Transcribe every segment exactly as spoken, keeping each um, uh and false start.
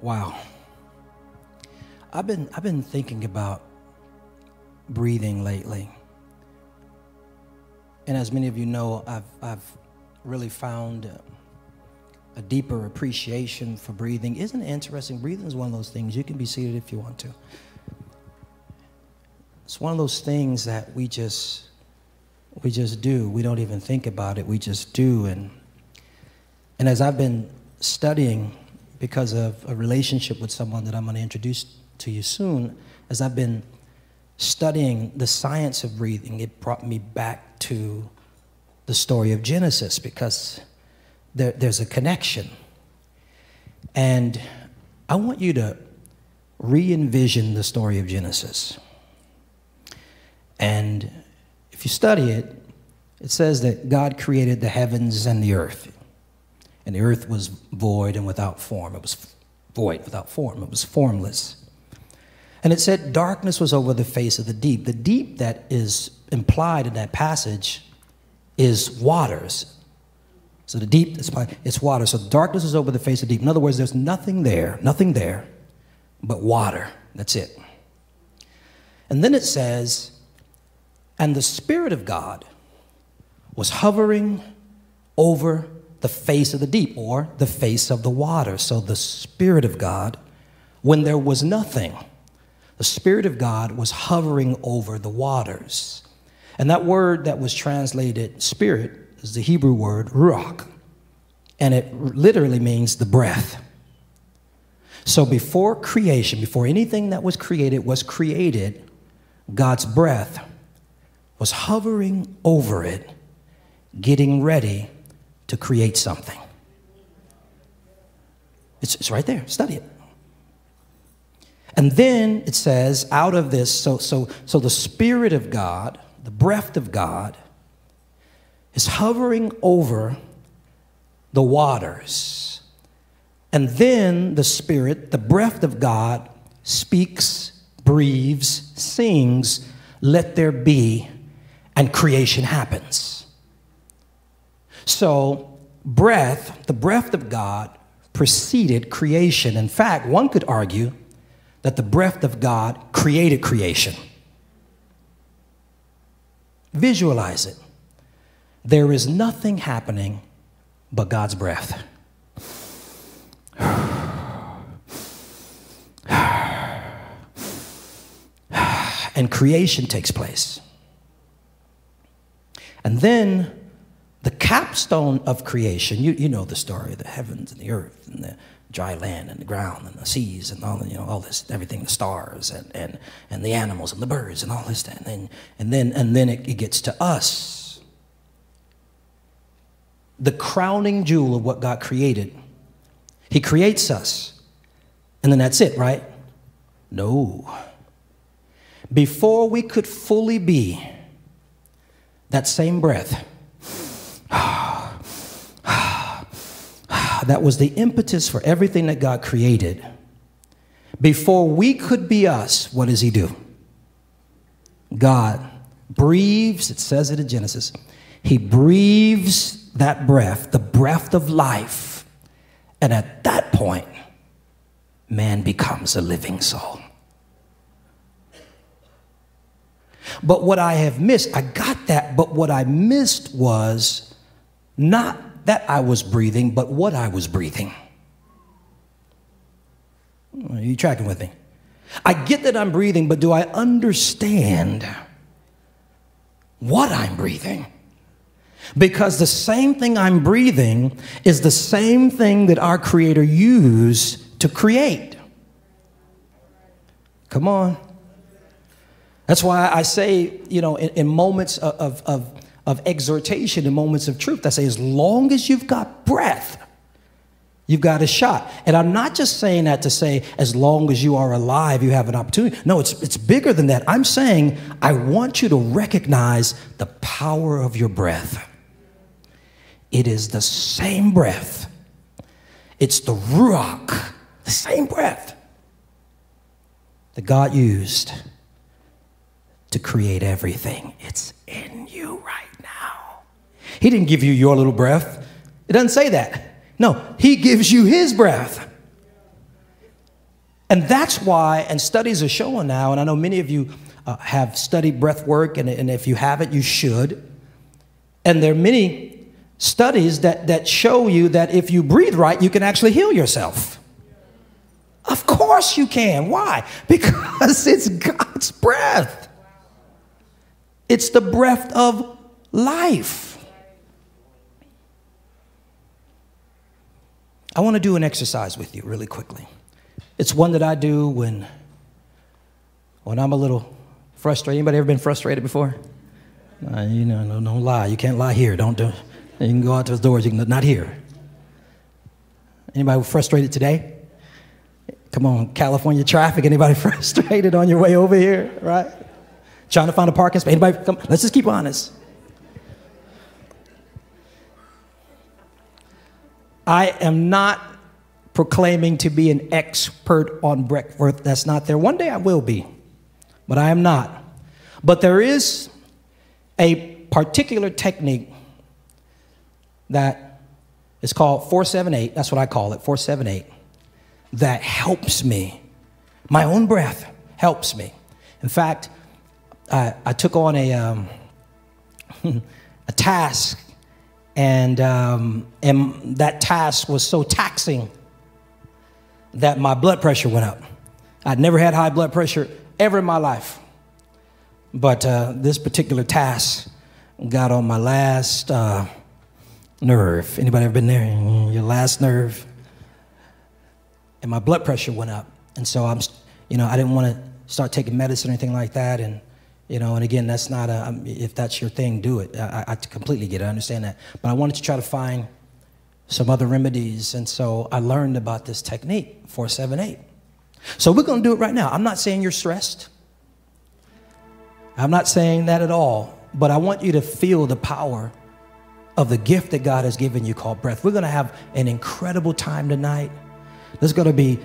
Wow. I've been, I've been thinking about breathing lately. And as many of you know, I've, I've really found a, a deeper appreciation for breathing. Isn't it interesting? Breathing is one of those things. You can be seated if you want to. It's one of those things that we just, we just do. We don't even think about it. We just do. And, and as I've been studying, because of a relationship with someone that I'm going to introduce to you soon, as I've been studying the science of breathing, it brought me back to the story of Genesis, because there, there's a connection. And I want you to re-envision the story of Genesis. And if you study it, it says that God created the heavens and the earth. And the earth was void and without form. It was void, without form. It was formless. And it said darkness was over the face of the deep. The deep that is implied in that passage is waters. So the deep, is, it's water. So darkness is over the face of the deep. In other words, there's nothing there, nothing there, but water. That's it. And then it says, and the Spirit of God was hovering over the face of the deep, or the face of the water. So the Spirit of God, when there was nothing, the Spirit of God was hovering over the waters. And that word that was translated spirit is the Hebrew word ruach. And it literally means the breath. So before creation, before anything that was created was created, God's breath was hovering over it, getting ready to create something. It's, it's right there, study it. And then it says, out of this, so, so, so the Spirit of God, the breath of God, is hovering over the waters. And then the Spirit, the breath of God, speaks, breathes, sings, let there be, and creation happens. So breath, the breath of God, preceded creation. In fact, one could argue that the breath of God created creation. Visualize it. There is nothing happening but God's breath. And creation takes place. And then the capstone of creation, you, you know the story, the heavens and the earth and the dry land and the ground and the seas and all, you know, all this, everything, the stars and, and, and the animals and the birds and all this. And then, and then, and then it, it gets to us. The crowning jewel of what God created. He creates us. And then that's it, right? No. Before we could fully be, that same breath, that was the impetus for everything that God created. Before we could be us, what does he do? God breathes, it says it in Genesis, he breathes that breath, the breath of life. And at that point, man becomes a living soul. But what I have missed, I got that, but what I missed was not that I was breathing, but what I was breathing. Are you tracking with me? I get that I'm breathing, but do I understand what I'm breathing? Because the same thing I'm breathing is the same thing that our Creator used to create. Come on. That's why I say, you know, in, in moments of, of, of of exhortation and moments of truth. I say, as long as you've got breath, you've got a shot. And I'm not just saying that to say, as long as you are alive, you have an opportunity. No, it's, it's bigger than that. I'm saying, I want you to recognize the power of your breath. It is the same breath. It's the ruach, the same breath that God used to create everything. It's in you right. He didn't give you your little breath. It doesn't say that. No, he gives you his breath. And that's why, and studies are showing now, and I know many of you uh, have studied breath work, and, and if you haven't, you should. And there are many studies that, that show you that if you breathe right, you can actually heal yourself. Of course you can. Why? Because it's God's breath. It's the breath of life. I want to do an exercise with you really quickly. It's one that I do when, when I'm a little frustrated. Anybody ever been frustrated before? Uh, you know, no, don't lie. You can't lie here. Don't do. You can go out to the doors. You can not here. Anybody frustrated today? Come on, California traffic. Anybody frustrated on your way over here? Right? Trying to find a parking space. Anybody? Come, let's just keep honest. I am not proclaiming to be an expert on breathwork. That's not there. One day I will be, but I am not. But there is a particular technique that is called four seven eight. That's what I call it, four seven eight, that helps me. My own breath helps me. In fact, I, I took on a, um, a task. And, um, and that task was so taxing that my blood pressure went up. I'd never had high blood pressure ever in my life. But uh, this particular task got on my last uh, nerve. Anybody ever been there? Your last nerve. And my blood pressure went up. And so I'm, you know, I didn't want to start taking medicine or anything like that. And You know, and again, that's not a, if that's your thing, do it. I, I completely get it, I understand that. But I wanted to try to find some other remedies, and so I learned about this technique, four seven eight. So we're gonna do it right now. I'm not saying you're stressed. I'm not saying that at all, but I want you to feel the power of the gift that God has given you called breath. We're gonna have an incredible time tonight. There's gonna be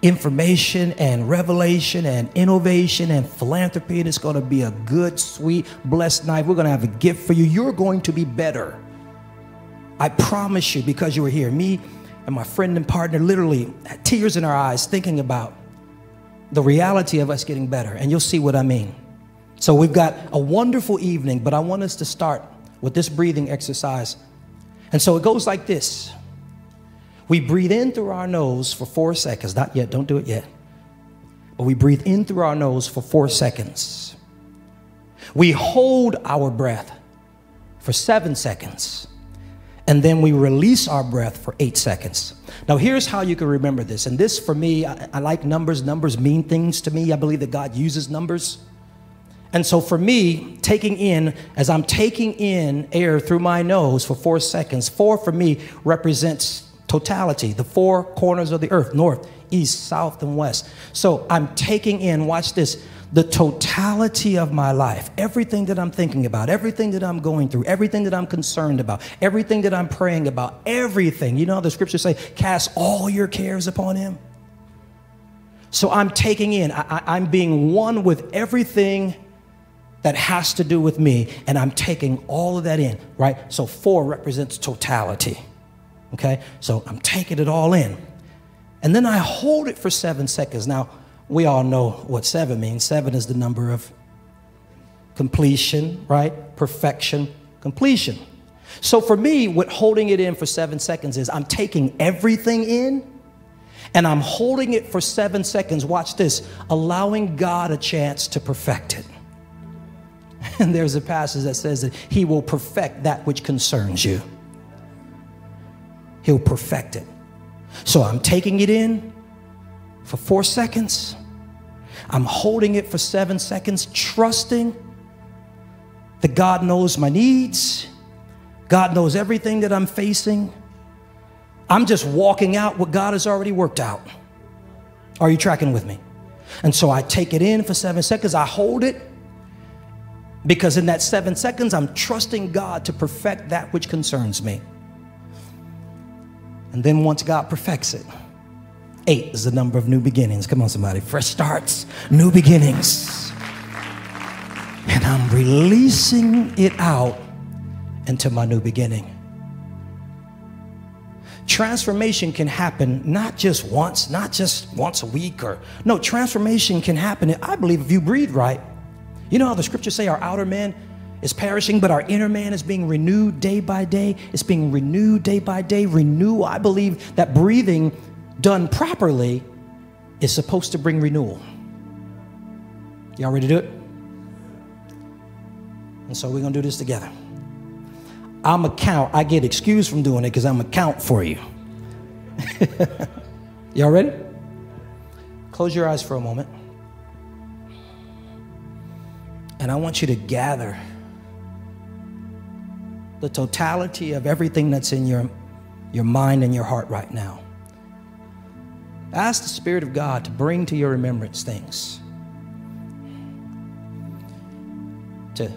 information and revelation and innovation and philanthropy. And it's going to be a good, sweet, blessed night. We're going to have a gift for you. You're going to be better. I promise you, because you were here. Me and my friend and partner literally had tears in our eyes thinking about the reality of us getting better. And you'll see what I mean. So we've got a wonderful evening, but I want us to start with this breathing exercise. And so it goes like this. We breathe in through our nose for four seconds. Not yet, don't do it yet. But we breathe in through our nose for four seconds. We hold our breath for seven seconds. And then we release our breath for eight seconds. Now here's how you can remember this. And this for me, I, I like numbers. Numbers mean things to me. I believe that God uses numbers. And so for me, taking in, as I'm taking in air through my nose for four seconds, four for me represents totality, the four corners of the earth, north, east, south, and west. So I'm taking in, watch this, the totality of my life, everything that I'm thinking about, everything that I'm going through, everything that I'm concerned about, everything that I'm praying about, everything. You know how the scriptures say, cast all your cares upon him. So I'm taking in, I, I, I'm being one with everything that has to do with me, and I'm taking all of that in, right? So four represents totality. Okay, so I'm taking it all in. And then I hold it for seven seconds. Now, we all know what seven means. Seven is the number of completion, right? Perfection, completion. So for me, what holding it in for seven seconds is I'm taking everything in and I'm holding it for seven seconds. Watch this, allowing God a chance to perfect it. And there's a passage that says that he will perfect that which concerns you. He'll perfect it. So I'm taking it in for four seconds. I'm holding it for seven seconds, trusting that God knows my needs. God knows everything that I'm facing. I'm just walking out what God has already worked out. Are you tracking with me? And so I take it in for seven seconds. I hold it because in that seven seconds, I'm trusting God to perfect that which concerns me. And then once God perfects it, eight is the number of new beginnings. Come on, somebody. Fresh starts, new beginnings. And I'm releasing it out into my new beginning. Transformation can happen not just once, not just once a week, or no, transformation can happen, I believe, if you breathe right. You know how the scriptures say our outer man is perishing, but our inner man is being renewed day by day. It's being renewed day by day. Renew, I believe that breathing done properly is supposed to bring renewal. Y'all ready to do it? And so we're going to do this together. I'm a count. I get excused from doing it because I'm a count for you. Y'all ready? Close your eyes for a moment. And I want you to gather the totality of everything that's in your, your mind and your heart right now. Ask the Spirit of God to bring to your remembrance things. To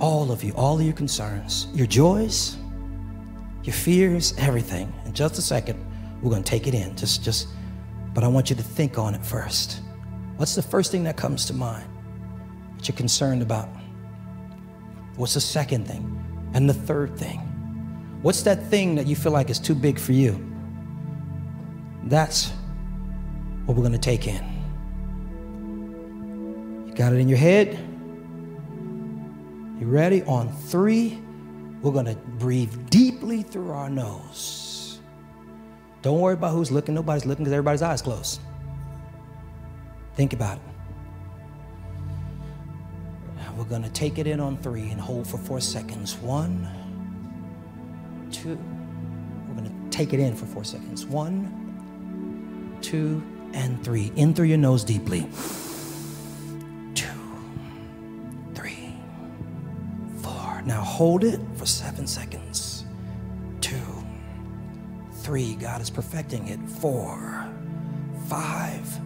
all of you, all of your concerns, your joys, your fears, everything. In just a second, we're going to take it in. Just, just, but I want you to think on it first. What's the first thing that comes to mind? What you're concerned about? What's the second thing? And the third thing? What's that thing that you feel like is too big for you? That's what we're going to take in. You got it in your head? You ready? On three, we're going to breathe deeply through our nose. Don't worry about who's looking. Nobody's looking because everybody's eyes closed. Think about it. We're going to take it in on three and hold for four seconds. One, two. We're going to take it in for four seconds. One, two, and three. In through your nose deeply. Two, three, four. Now hold it for seven seconds. Two, three. God is perfecting it. Four, five,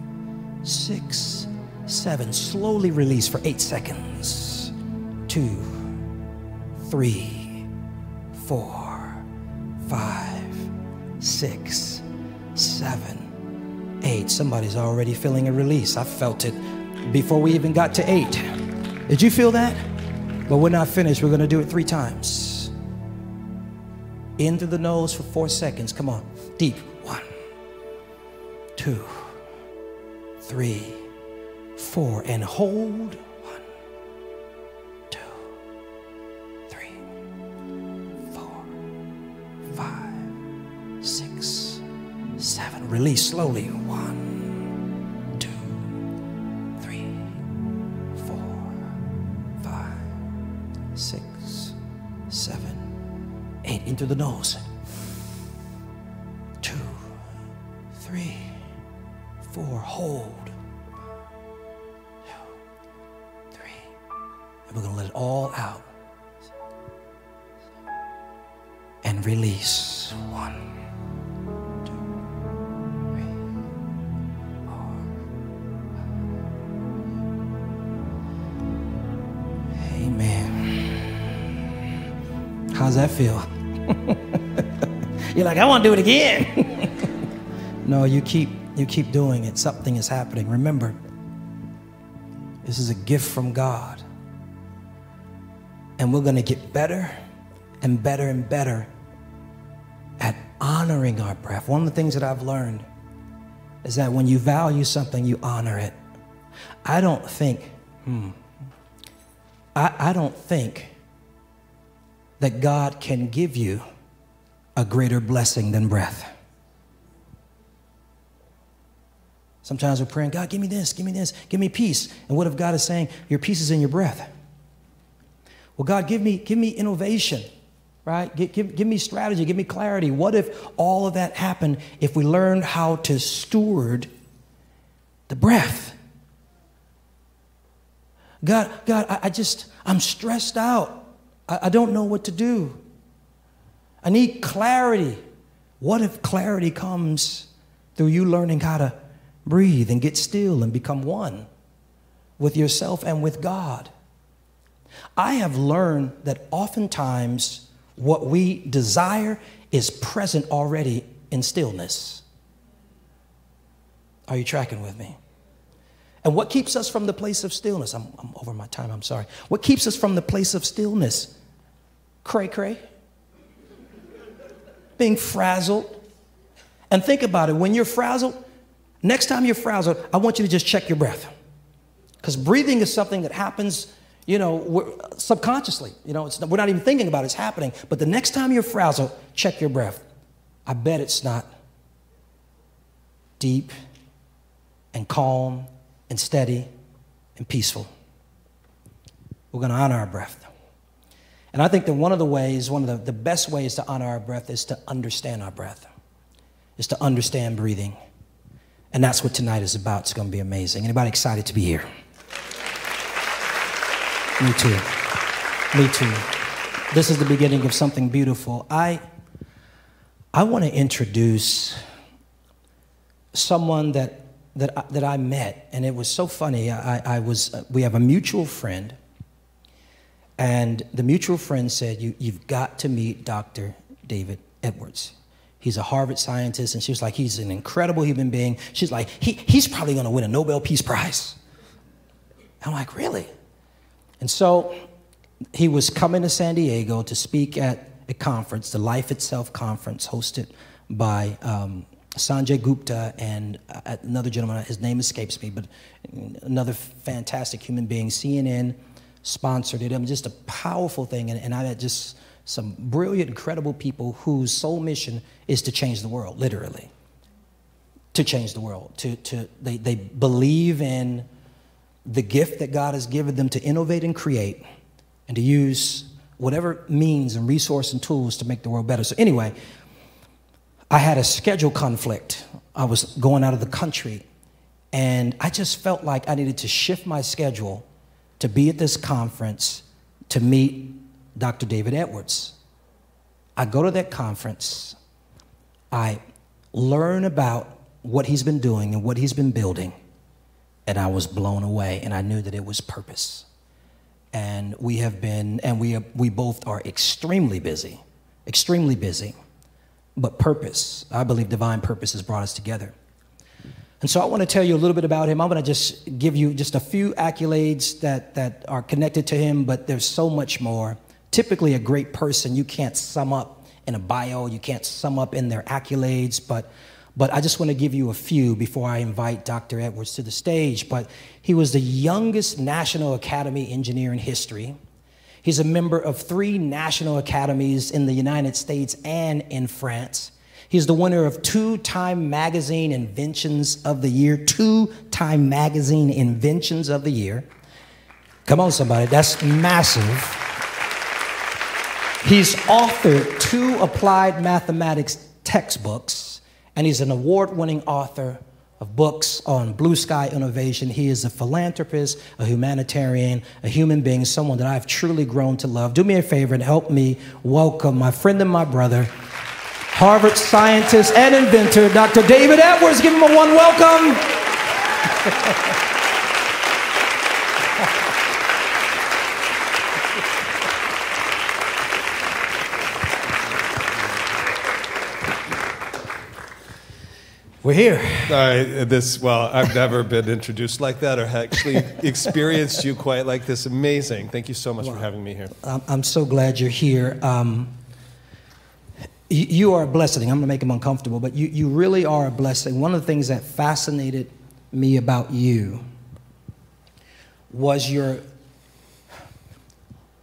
six, seven. Slowly release for eight seconds. Two, three, four, five, six, seven, eight. Somebody's already feeling a release. I felt it before we even got to eight. Did you feel that? But we're not finished. We're going to do it three times. In through the nose for four seconds. Come on. Deep. One, two, three, four, and hold. One, two, three, four, five, six, seven. Release slowly. One, two, three, four, five, six, seven, eight. Into the nose. Two, three, four. Hold. We're going to let it all out and release. One, two, three, four. Amen. How's that feel? You're like, I want to do it again. No, you keep, you keep doing it. Something is happening. Remember, this is a gift from God. And we're going to get better and better and better at honoring our breath. One of the things that I've learned is that when you value something, you honor it. I don't think, hmm, I, I don't think that God can give you a greater blessing than breath. Sometimes we're praying, God, give me this, give me this, give me peace. And what if God is saying, your peace is in your breath? Well, God, give me, give me innovation, right? Give, give, give me strategy, give me clarity. What if all of that happened if we learned how to steward the breath? God, God, I, I just, I'm stressed out. I, I don't know what to do. I need clarity. What if clarity comes through you learning how to breathe and get still and become one with yourself and with God? I have learned that oftentimes what we desire is present already in stillness. Are you tracking with me? And what keeps us from the place of stillness? I'm, I'm over my time, I'm sorry. What keeps us from the place of stillness? Cray, cray. being frazzled. And think about it, when you're frazzled, next time you're frazzled, I want you to just check your breath. Because breathing is something that happens, you know, subconsciously. You know, it's, we're not even thinking about it, it's happening. But the next time you're frazzled, check your breath. I bet it's not deep and calm and steady and peaceful. We're going to honor our breath. And I think that one of the ways, one of the, the best ways to honor our breath is to understand our breath, is to understand breathing. And that's what tonight is about. It's going to be amazing. Anybody excited to be here? Me too. Me too. This is the beginning of something beautiful. I, I want to introduce someone that, that, I, that I met, and it was so funny. I, I was, we have a mutual friend, and the mutual friend said, you, you've got to meet Doctor David Edwards. He's a Harvard scientist, and she was like, he's an incredible human being. She's like, he, he's probably going to win a Nobel Peace Prize. I'm like, really? And so he was coming to San Diego to speak at a conference, the Life Itself Conference, hosted by um, Sanjay Gupta and uh, another gentleman, his name escapes me, but another fantastic human being. C N N sponsored it. I mean, just a powerful thing, and, and I had just some brilliant, incredible people whose sole mission is to change the world, literally, to change the world. To, to, they, they believe in the gift that God has given them to innovate and create and to use whatever means and resource and tools to make the world better. So anyway, I had a schedule conflict. I was going out of the country, and I just felt like I needed to shift my schedule to be at this conference to meet Doctor David Edwards. I go to that conference. I learn about what he's been doing and what he's been building. And I was blown away, and I knew that it was purpose. And we have been, and we, are, we both are extremely busy, extremely busy, but purpose, I believe divine purpose has brought us together. And so I want to tell you a little bit about him. I'm going to just give you just a few accolades that, that are connected to him, but there's so much more. Typically a great person, you can't sum up in a bio, you can't sum up in their accolades, but But I just want to give you a few before I invite Doctor Edwards to the stage. But he was the youngest National Academy engineer in history. He's a member of three National Academies in the United States and in France. He's the winner of two Time Magazine Inventions of the Year, two Time Magazine Inventions of the Year. Come on, somebody, that's massive. He's authored two applied mathematics textbooks. And he's an award-winning author of books on blue sky innovation. He is a philanthropist, a humanitarian, a human being, someone that I've truly grown to love. Do me a favor and help me welcome my friend and my brother, Harvard scientist and inventor, Doctor David Edwards. Give him a warm welcome. We're here. I, this, well, I've never been introduced like that or actually experienced you quite like this. Amazing. Thank you so much well, for having me here. I'm so glad you're here. Um, you, you are a blessing. I'm going to make him uncomfortable, but you, you really are a blessing. One of the things that fascinated me about you was your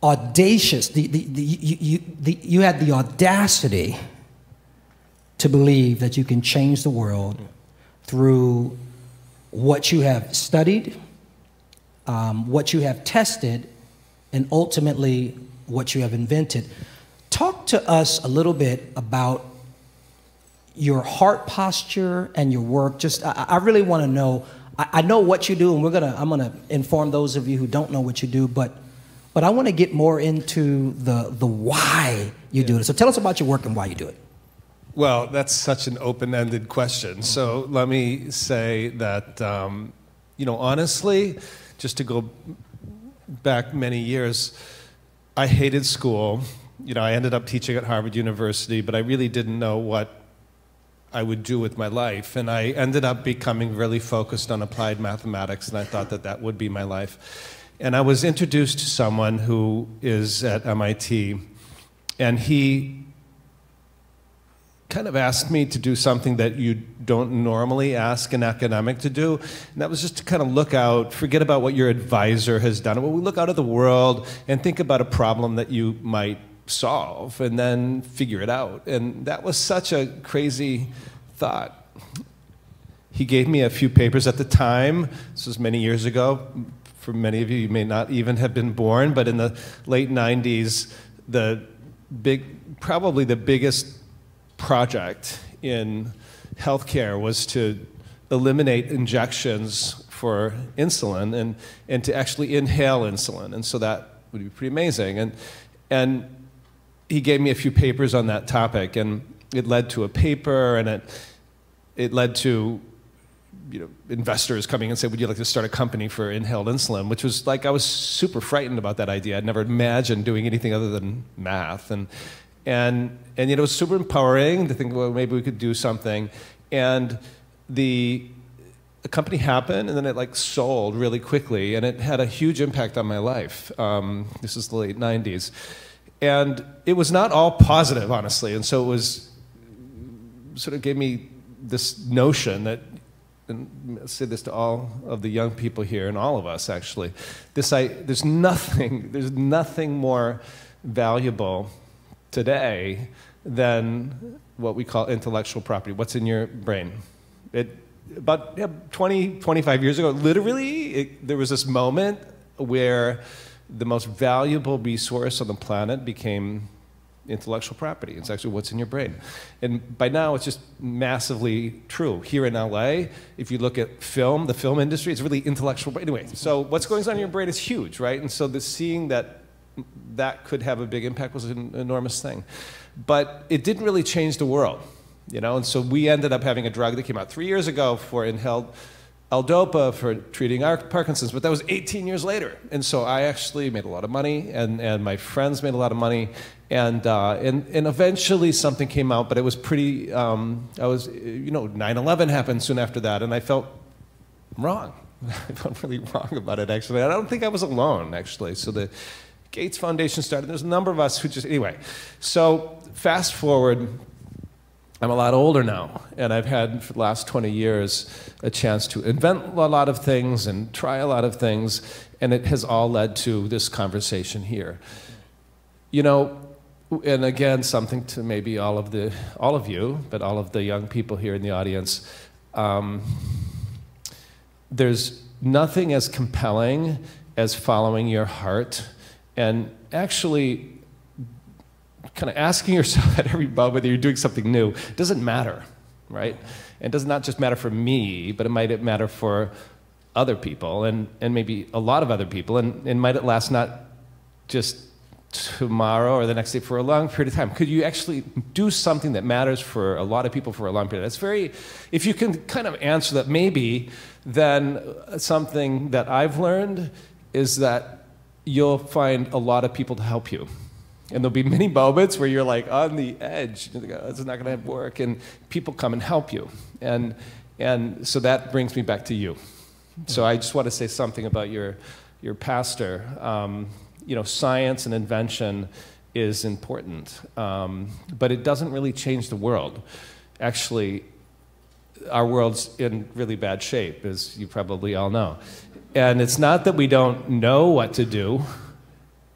audacious, the, the, the, you, you, the, you had the audacity to believe that you can change the world through what you have studied, um, what you have tested, and ultimately what you have invented. Talk to us a little bit about your heart posture and your work. Just, I, I really want to know. I, I know what you do, and we're gonna. I'm gonna inform those of you who don't know what you do, but but I want to get more into the the why you yeah. do it. So tell us about your work and why you do it. Well, that's such an open-ended question. So let me say that, um, you know, honestly, just to go back many years, I hated school. You know, I ended up teaching at Harvard University, but I really didn't know what I would do with my life. And I ended up becoming really focused on applied mathematics, and I thought that that would be my life. And I was introduced to someone who is at M I T, and he kind of asked me to do something that you don't normally ask an academic to do, and that was just to kind of look out, forget about what your advisor has done. Well, we look out at the world and think about a problem that you might solve and then figure it out. And that was such a crazy thought. He gave me a few papers at the time. This was many years ago. For many of you, you may not even have been born, but in the late nineties, the big, probably the biggest project in healthcare was to eliminate injections for insulin and, and to actually inhale insulin. And so that would be pretty amazing. And, and he gave me a few papers on that topic, and it led to a paper, and it, it led to you know, investors coming and saying, would you like to start a company for inhaled insulin? Which was like, I was super frightened about that idea. I'd never imagined doing anything other than math. And, and, and you know, it was super empowering to think, well, maybe we could do something. And the, the company happened, and then it like sold really quickly, and it had a huge impact on my life. Um, this is the late nineties. And it was not all positive, honestly. And so it was, sort of gave me this notion that, and I say this to all of the young people here, and all of us actually, this I, there's nothing, there's nothing more valuable today than what we call intellectual property. What's in your brain? It, about yeah, twenty, twenty-five years ago, literally, it, there was this moment where the most valuable resource on the planet became intellectual property. It's actually what's in your brain. And by now, it's just massively true. Here in L A, if you look at film, the film industry, it's really intellectual. Anyway, so what's going on in your brain is huge, right? And so the seeing that that could have a big impact was an enormous thing. But it didn't really change the world, you know? And so we ended up having a drug that came out three years ago for inhaled L-Dopa for treating our Parkinson's, but that was eighteen years later. And so I actually made a lot of money, and, and my friends made a lot of money, and, uh, and, and eventually something came out, but it was pretty, um, I was, you know, nine eleven happened soon after that, and I felt wrong. I felt really wrong about it, actually. I don't think I was alone, actually. So the Gates Foundation started, there's a number of us who just, anyway. So fast forward, I'm a lot older now, and I've had, for the last twenty years, a chance to invent a lot of things and try a lot of things, and it has all led to this conversation here. You know, and again, something to maybe all of, the, all of you, but all of the young people here in the audience, um, there's nothing as compelling as following your heart, and actually, kind of asking yourself at every moment whether you're doing something new. It doesn't matter, right? And it does not just matter for me, but it might matter for other people, and, and maybe a lot of other people, and, and might it last not just tomorrow or the next day, for a long period of time. Could you actually do something that matters for a lot of people for a long period? That's very, if you can kind of answer that maybe, then something that I've learned is that you'll find a lot of people to help you. And there'll be many moments where you're like on the edge, you go, this is not gonna work, and people come and help you. And, and so that brings me back to you. So I just wanna say something about your, your pastor. Um, you know, science and invention is important, um, but it doesn't really change the world. Actually, our world's in really bad shape, as you probably all know. And it's not that we don't know what to do,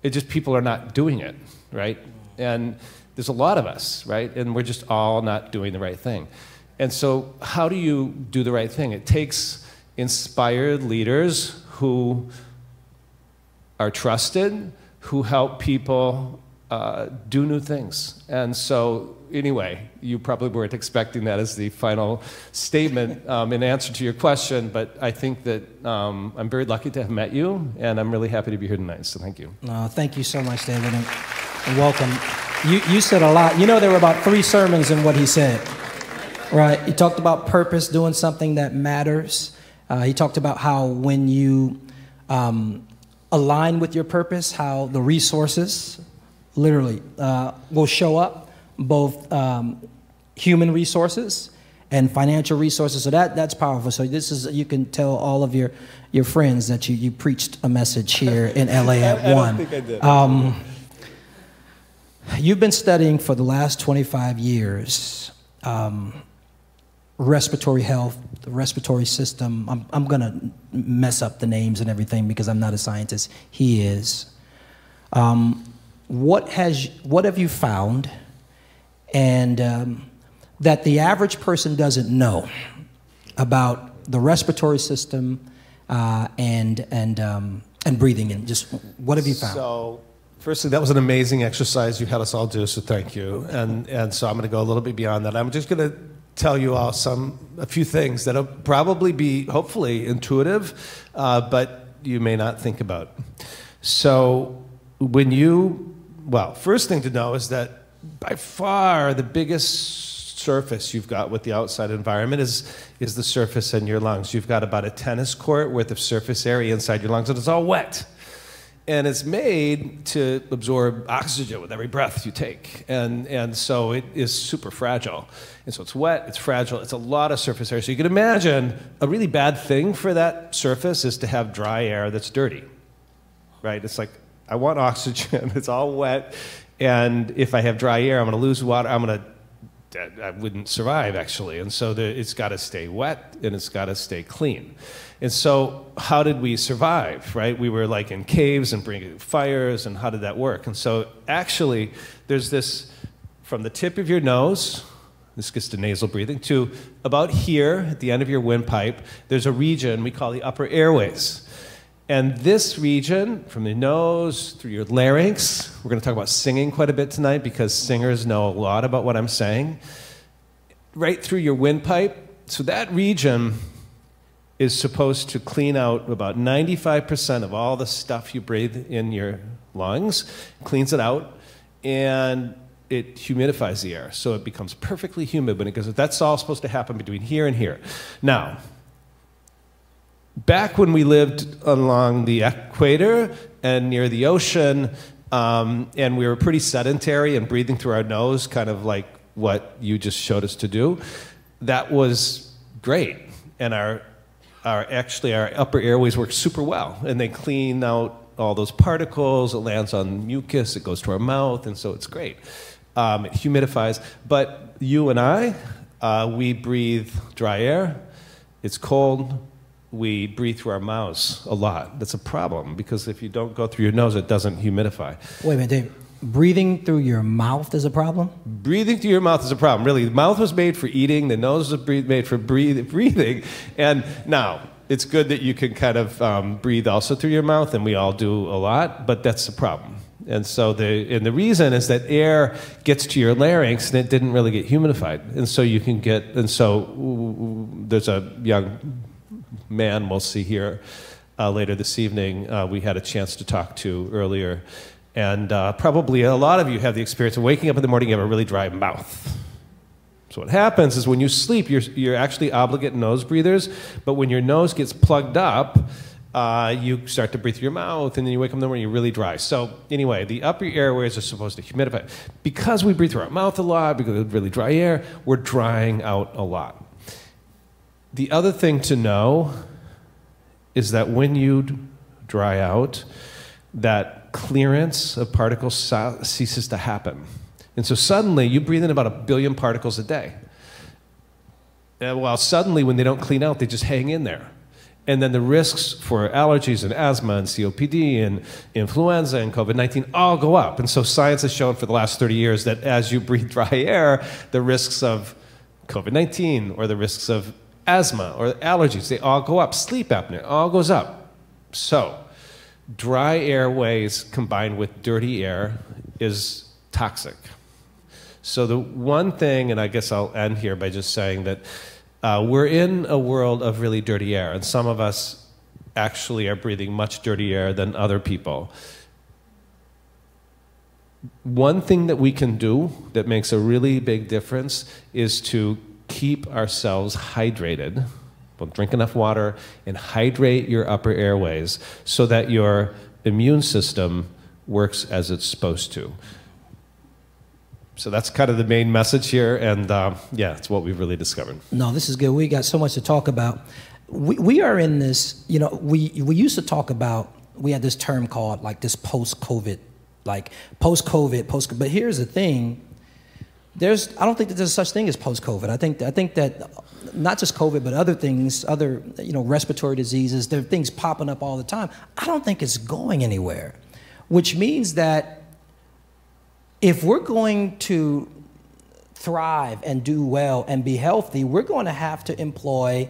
it just people are not doing it. Right? And there's a lot of us, right? And we're just all not doing the right thing. And so how do you do the right thing? It takes inspired leaders who are trusted, who help people uh, do new things. And so anyway, you probably weren't expecting that as the final statement um, in answer to your question, but I think that um, I'm very lucky to have met you, and I'm really happy to be here tonight, so thank you. No, thank you so much, David. And welcome. You, you said a lot. You know, there were about three sermons in what he said, right? He talked about purpose, doing something that matters. Uh, he talked about how when you um, align with your purpose, how the resources literally uh, will show up, both um, human resources and financial resources. So that, that's powerful. So this is, you can tell all of your, your friends that you, you preached a message here in L A at I, I one. I don't think I did. Um, You've been studying for the last twenty-five years um, respiratory health, the respiratory system. I'm, I'm gonna mess up the names and everything because I'm not a scientist. He is. Um, what has, what have you found, and um, that the average person doesn't know about the respiratory system uh, and and um, and breathing? And just what have you found? So, firstly, that was an amazing exercise you had us all do, so thank you. And and so I'm going to go a little bit beyond that. I'm just going to tell you all some a few things that'll probably be hopefully intuitive, uh, but you may not think about. So when you, well, first thing to know is that by far the biggest surface you've got with the outside environment is, is the surface in your lungs. You've got about a tennis court worth of surface area inside your lungs, and it's all wet. And it's made to absorb oxygen with every breath you take. And, and so it is super fragile. And so it's wet, it's fragile, it's a lot of surface area. So you can imagine a really bad thing for that surface is to have dry air that's dirty, right? It's like, I want oxygen, it's all wet, and if I have dry air, I'm gonna lose water, I'm gonna I wouldn't survive, actually. And so the, it's got to stay wet, and it's got to stay clean. And so how did we survive, right? We were like in caves and bringing fires, and how did that work? And so actually, there's this, from the tip of your nose, this gets to nasal breathing, to about here, at the end of your windpipe, there's a region we call the upper airways. And this region, from the nose through your larynx, we're going to talk about singing quite a bit tonight because singers know a lot about what I'm saying, right through your windpipe. So that region is supposed to clean out about ninety-five percent of all the stuff you breathe in your lungs, cleans it out, and it humidifies the air. So it becomes perfectly humid when it goes, that's all supposed to happen between here and here. Now, back when we lived along the equator and near the ocean, um, and we were pretty sedentary and breathing through our nose, kind of like what you just showed us to do, that was great. And our, our, actually our upper airways work super well, and they clean out all those particles, it lands on mucus, it goes to our mouth, and so it's great. Um, it humidifies, but you and I, uh, we breathe dry air, it's cold, we breathe through our mouths a lot. That's a problem, because if you don't go through your nose, it doesn't humidify. Wait a minute, Dave. Breathing through your mouth is a problem? Breathing through your mouth is a problem, really. The mouth was made for eating. The nose was made for breathing. And now, it's good that you can kind of um, breathe also through your mouth, and we all do a lot, but that's the problem. And so the, and the reason is that air gets to your larynx and it didn't really get humidified. And so you can get, and so ooh, there's a young man we'll see here uh, later this evening, uh, we had a chance to talk to earlier. And uh, probably a lot of you have the experience of waking up in the morning, you have a really dry mouth. So what happens is when you sleep, you're, you're actually obligate nose breathers, but when your nose gets plugged up, uh, you start to breathe through your mouth, and then you wake up in the morning, you're really dry. So anyway, the upper airways are supposed to humidify. Because we breathe through our mouth a lot, because of really dry air, we're drying out a lot. The other thing to know is that when you dry out, that clearance of particles ceases to happen. And so suddenly, you breathe in about a billion particles a day. And while suddenly, when they don't clean out, they just hang in there. And then the risks for allergies and asthma and C O P D and influenza and COVID nineteen all go up. And so science has shown for the last thirty years that as you breathe dry air, the risks of COVID nineteen or the risks of asthma or allergies, they all go up. Sleep apnea, all goes up. So, dry airways combined with dirty air is toxic. So the one thing, and I guess I'll end here by just saying that uh, we're in a world of really dirty air, and some of us actually are breathing much dirtier air than other people. One thing that we can do that makes a really big difference is to keep ourselves hydrated. Well, drink enough water and hydrate your upper airways so that your immune system works as it's supposed to. So that's kind of the main message here, and uh, yeah, it's what we've really discovered. No, this is good. We got so much to talk about. We, we are in this, you know, we, we used to talk about, we had this term called like this post-COVID, like post-COVID, post-COVID, but here's the thing. there's, I don't think that there's such thing as post-COVID. I think, I think that not just COVID, but other things, other, you know, respiratory diseases, there are things popping up all the time. I don't think it's going anywhere, which means that if we're going to thrive and do well and be healthy, we're going to have to employ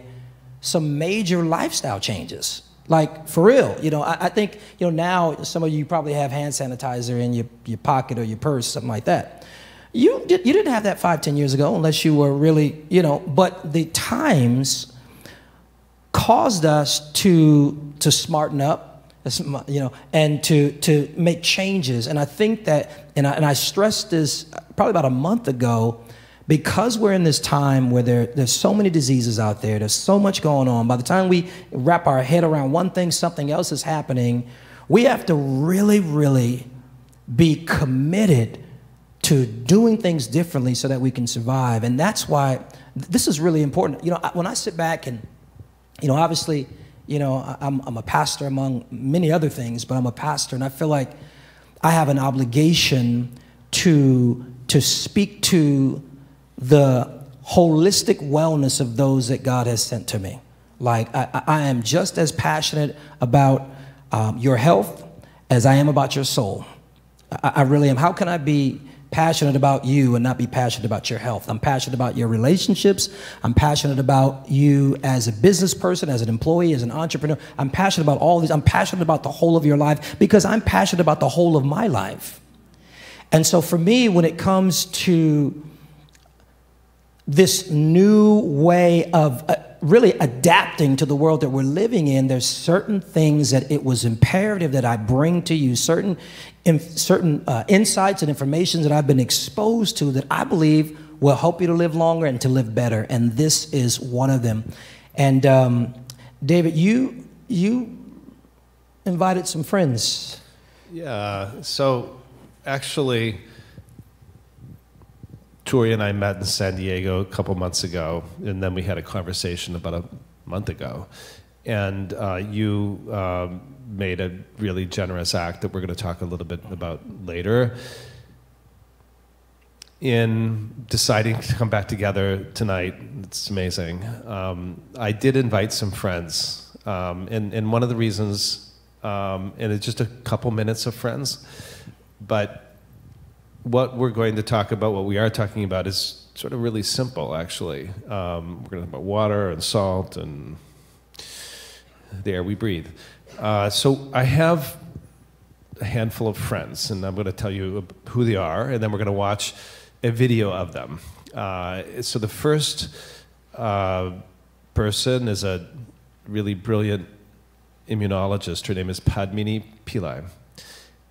some major lifestyle changes. Like, for real, you know, I, I think, you know, now some of you probably have hand sanitizer in your, your pocket or your purse, something like that. You, did, you didn't have that five, ten years ago unless you were really, you know, but the times caused us to, to smarten up, you know, and to, to make changes. And I think that, and I, and I stressed this probably about a month ago, because we're in this time where there, there's so many diseases out there, there's so much going on. By the time we wrap our head around one thing, something else is happening. We have to really, really be committed to doing things differently so that we can survive. And that's why this is really important. You know, when I sit back and, you know, obviously, you know, I'm, I'm a pastor among many other things, but I'm a pastor and I feel like I have an obligation to, to speak to the holistic wellness of those that God has sent to me. Like, I, I am just as passionate about um, your health as I am about your soul. I, I really am. How can I be passionate about you and not be passionate about your health? I'm passionate about your relationships. I'm passionate about you as a business person, as an employee, as an entrepreneur. I'm passionate about all these. I'm passionate about the whole of your life because I'm passionate about the whole of my life. And so for me, when it comes to this new way of uh, really adapting to the world that we're living in, there's certain things that it was imperative that I bring to you, certain, in, certain uh, insights and information that I've been exposed to that I believe will help you to live longer and to live better. And this is one of them. And um, David, you, you invited some friends. Yeah, so actually, Tori and I met in San Diego a couple months ago, and then we had a conversation about a month ago. And uh, you uh, made a really generous act that we're going to talk a little bit about later in deciding to come back together tonight. It's amazing. Um, I did invite some friends, um, and, and one of the reasons, um, and it's just a couple minutes of friends, but what we're going to talk about, what we are talking about, is sort of really simple, actually. Um, we're going to talk about water and salt and the air we breathe. Uh, so I have a handful of friends, and I'm going to tell you who they are, and then we're going to watch a video of them. Uh, so the first uh, person is a really brilliant immunologist. Her name is Padmini Pillai.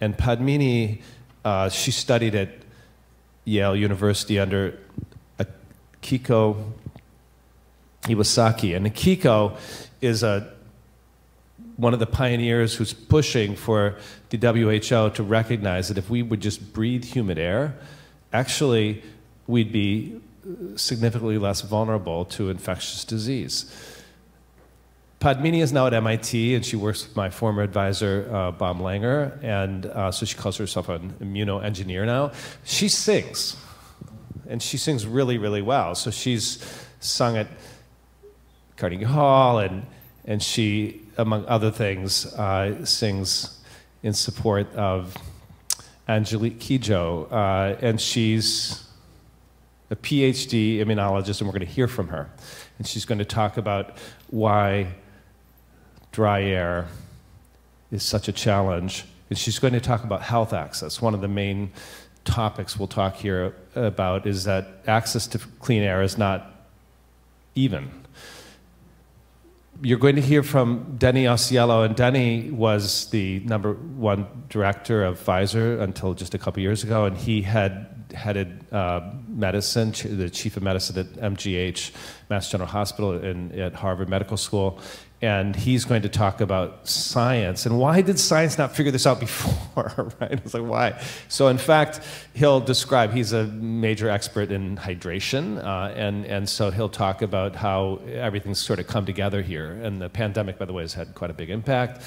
And Padmini, Uh, she studied at Yale University under Akiko Iwasaki. And Akiko is a, one of the pioneers who's pushing for the W H O to recognize that if we would just breathe humid air, actually we'd be significantly less vulnerable to infectious disease. Padmini is now at M I T, and she works with my former advisor, uh, Bob Langer, and uh, so she calls herself an immunoengineer now. She sings, and she sings really, really well. So she's sung at Carnegie Hall, and, and she, among other things, uh, sings in support of Angelique Kijo, uh, and she's a P H D immunologist, and we're going to hear from her. And she's going to talk about why dry air is such a challenge. And she's going to talk about health access. One of the main topics we'll talk here about is that access to clean air is not even. You're going to hear from Denny Osiello, and Denny was the number one director of Pfizer until just a couple years ago, and he had headed uh, medicine, the chief of medicine at M G H, Mass General Hospital, and at Harvard Medical School, and he's going to talk about science and why did science not figure this out before, right? It's like, why? So in fact, he'll describe, he's a major expert in hydration, uh, and, and so he'll talk about how everything's sort of come together here, and the pandemic, by the way, has had quite a big impact.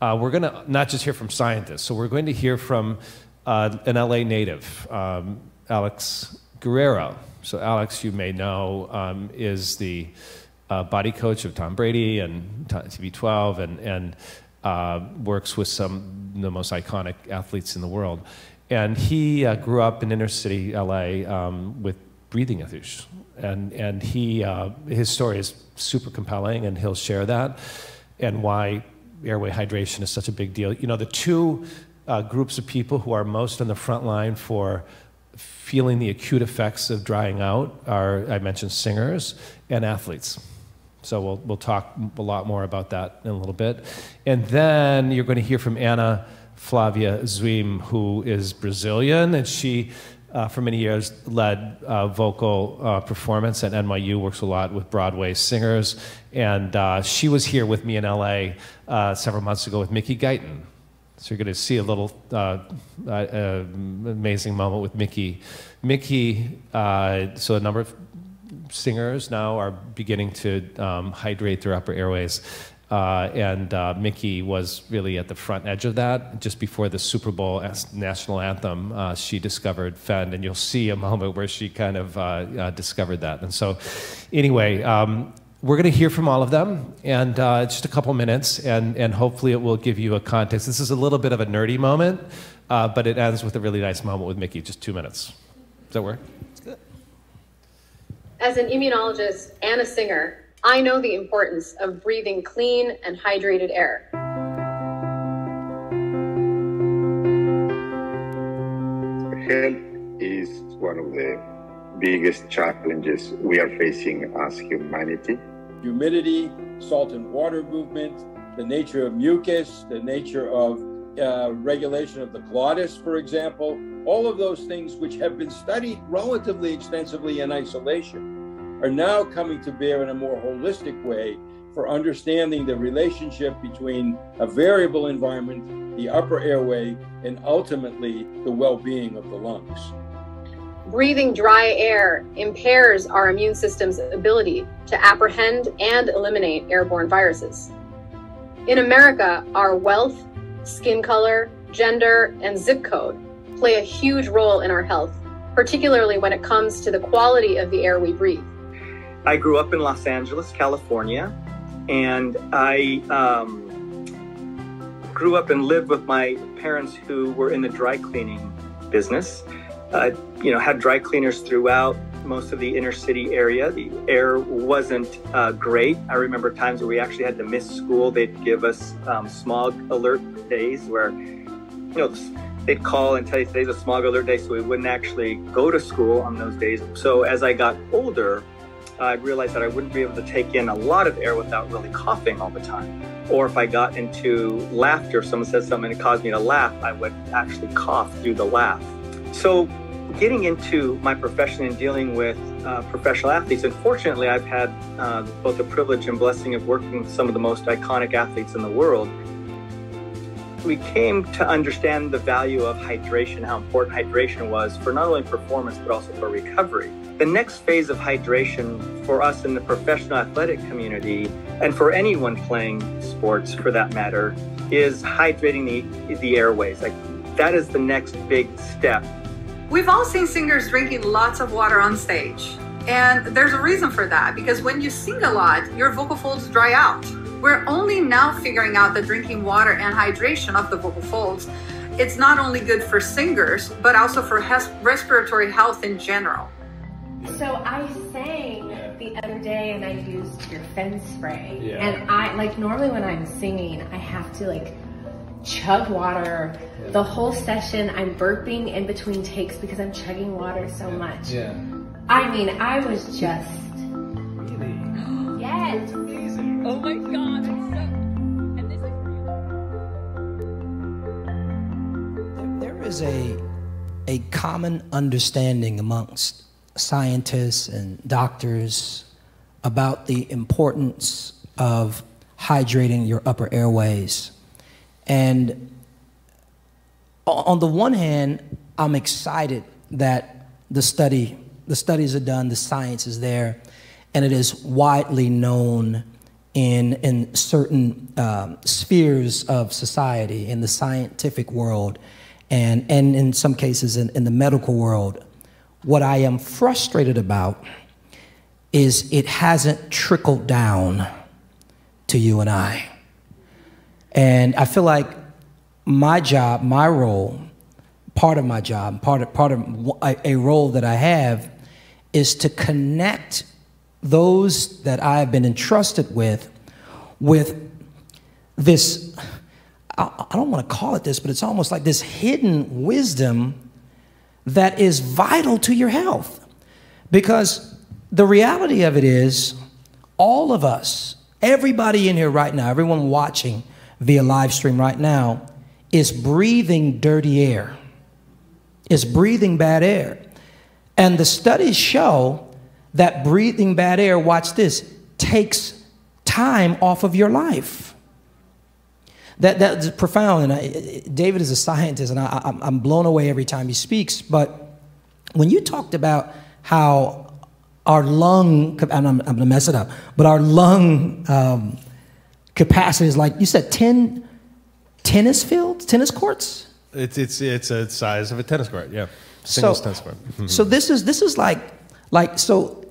Uh, we're going to not just hear from scientists, so we're going to hear from uh, an L A native, um, Alex Guerrero. So Alex, you may know, um, is the uh, body coach of Tom Brady and T B twelve, and, and uh, works with some of the most iconic athletes in the world. And he uh, grew up in inner city L A um, with breathing issues. And, and he, uh, his story is super compelling, and he'll share that, and why airway hydration is such a big deal. You know, the two uh, groups of people who are most on the front line for feeling the acute effects of drying out are, I mentioned, singers and athletes. So we'll, we'll talk a lot more about that in a little bit. And then you're going to hear from Ana Flávia Züim, who is Brazilian, and she, uh, for many years, led uh, vocal uh, performance at N Y U, works a lot with Broadway singers. And uh, she was here with me in L A uh, several months ago with Mickey Guyton. So you're going to see a little uh, uh, uh, amazing moment with Mickey. Mickey, uh, so a number of singers now are beginning to um, hydrate their upper airways. Uh, and uh, Mickey was really at the front edge of that. Just before the Super Bowl national anthem, uh, she discovered FEND, and you'll see a moment where she kind of uh, uh, discovered that. And so anyway, um, we're going to hear from all of them, and uh, just a couple minutes, and, and hopefully it will give you a context. This is a little bit of a nerdy moment, uh, but it ends with a really nice moment with Mickey, just two minutes. Does that work? It's good. As an immunologist and a singer, I know the importance of breathing clean and hydrated air. Health is one of the biggest challenges we are facing as humanity. Humidity, salt and water movement, the nature of mucus, the nature of uh, regulation of the glottis, for example, all of those things which have been studied relatively extensively in isolation are now coming to bear in a more holistic way for understanding the relationship between a variable environment, the upper airway, and ultimately the well-being of the lungs. Breathing dry air impairs our immune system's ability to apprehend and eliminate airborne viruses. In America, our wealth, skin color, gender, and zip code play a huge role in our health, particularly when it comes to the quality of the air we breathe. I grew up in Los Angeles, California, and I um, grew up and lived with my parents who were in the dry cleaning business. Uh, you know, had dry cleaners throughout most of the inner city area. The air wasn't uh, great. I remember times where we actually had to miss school. They'd give us um, smog alert days where, you know, they'd call and tell you today's a smog alert day, so we wouldn't actually go to school on those days. So as I got older, I realized that I wouldn't be able to take in a lot of air without really coughing all the time. Or if I got into laughter, if someone said something and it caused me to laugh, I would actually cough through the laugh. So getting into my profession and dealing with uh, professional athletes, unfortunately, I've had uh, both the privilege and blessing of working with some of the most iconic athletes in the world. We came to understand the value of hydration, how important hydration was for not only performance, but also for recovery. The next phase of hydration for us in the professional athletic community, and for anyone playing sports for that matter, is hydrating the, the airways. Like, that is the next big step. We've all seen singers drinking lots of water on stage. And there's a reason for that, because when you sing a lot, your vocal folds dry out. We're only now figuring out that drinking water and hydration of the vocal folds, it's not only good for singers, but also for respiratory health in general. So I sang the other day and I used your FEND spray. Yeah. And I, like, normally when I'm singing, I have to like chug water. Yeah. The whole session I'm burping in between takes because I'm chugging water so yeah. much. Yeah. I mean, I was just really? Yes. Amazing. Oh my god. And this is there is a a common understanding amongst scientists and doctors about the importance of hydrating your upper airways. And on the one hand, I'm excited that the study, the studies are done, the science is there, and it is widely known in, in certain um, spheres of society, in the scientific world, and, and in some cases in, in the medical world, What I am frustrated about is it hasn't trickled down to you and I. And I feel like my job, my role, part of my job, part of, part of a, a role that I have is to connect those that I have been entrusted with, with this, I, I don't want to call it this, but it's almost like this hidden wisdom that is vital to your health. Because the reality of it is, all of us, everybody in here right now, everyone watching via live stream right now, is breathing dirty air, is breathing bad air. And the studies show that breathing bad air, watch this, takes time off of your life. That, that's profound, and I, David is a scientist, and I, I'm blown away every time he speaks. But when you talked about how our lung, and I'm, I'm gonna mess it up, but our lung um, capacity is like, you said ten tennis fields, tennis courts? It's, it's, it's a size of a tennis court, yeah. Single so, tennis court. Mm-hmm. So this is, this is like, like, so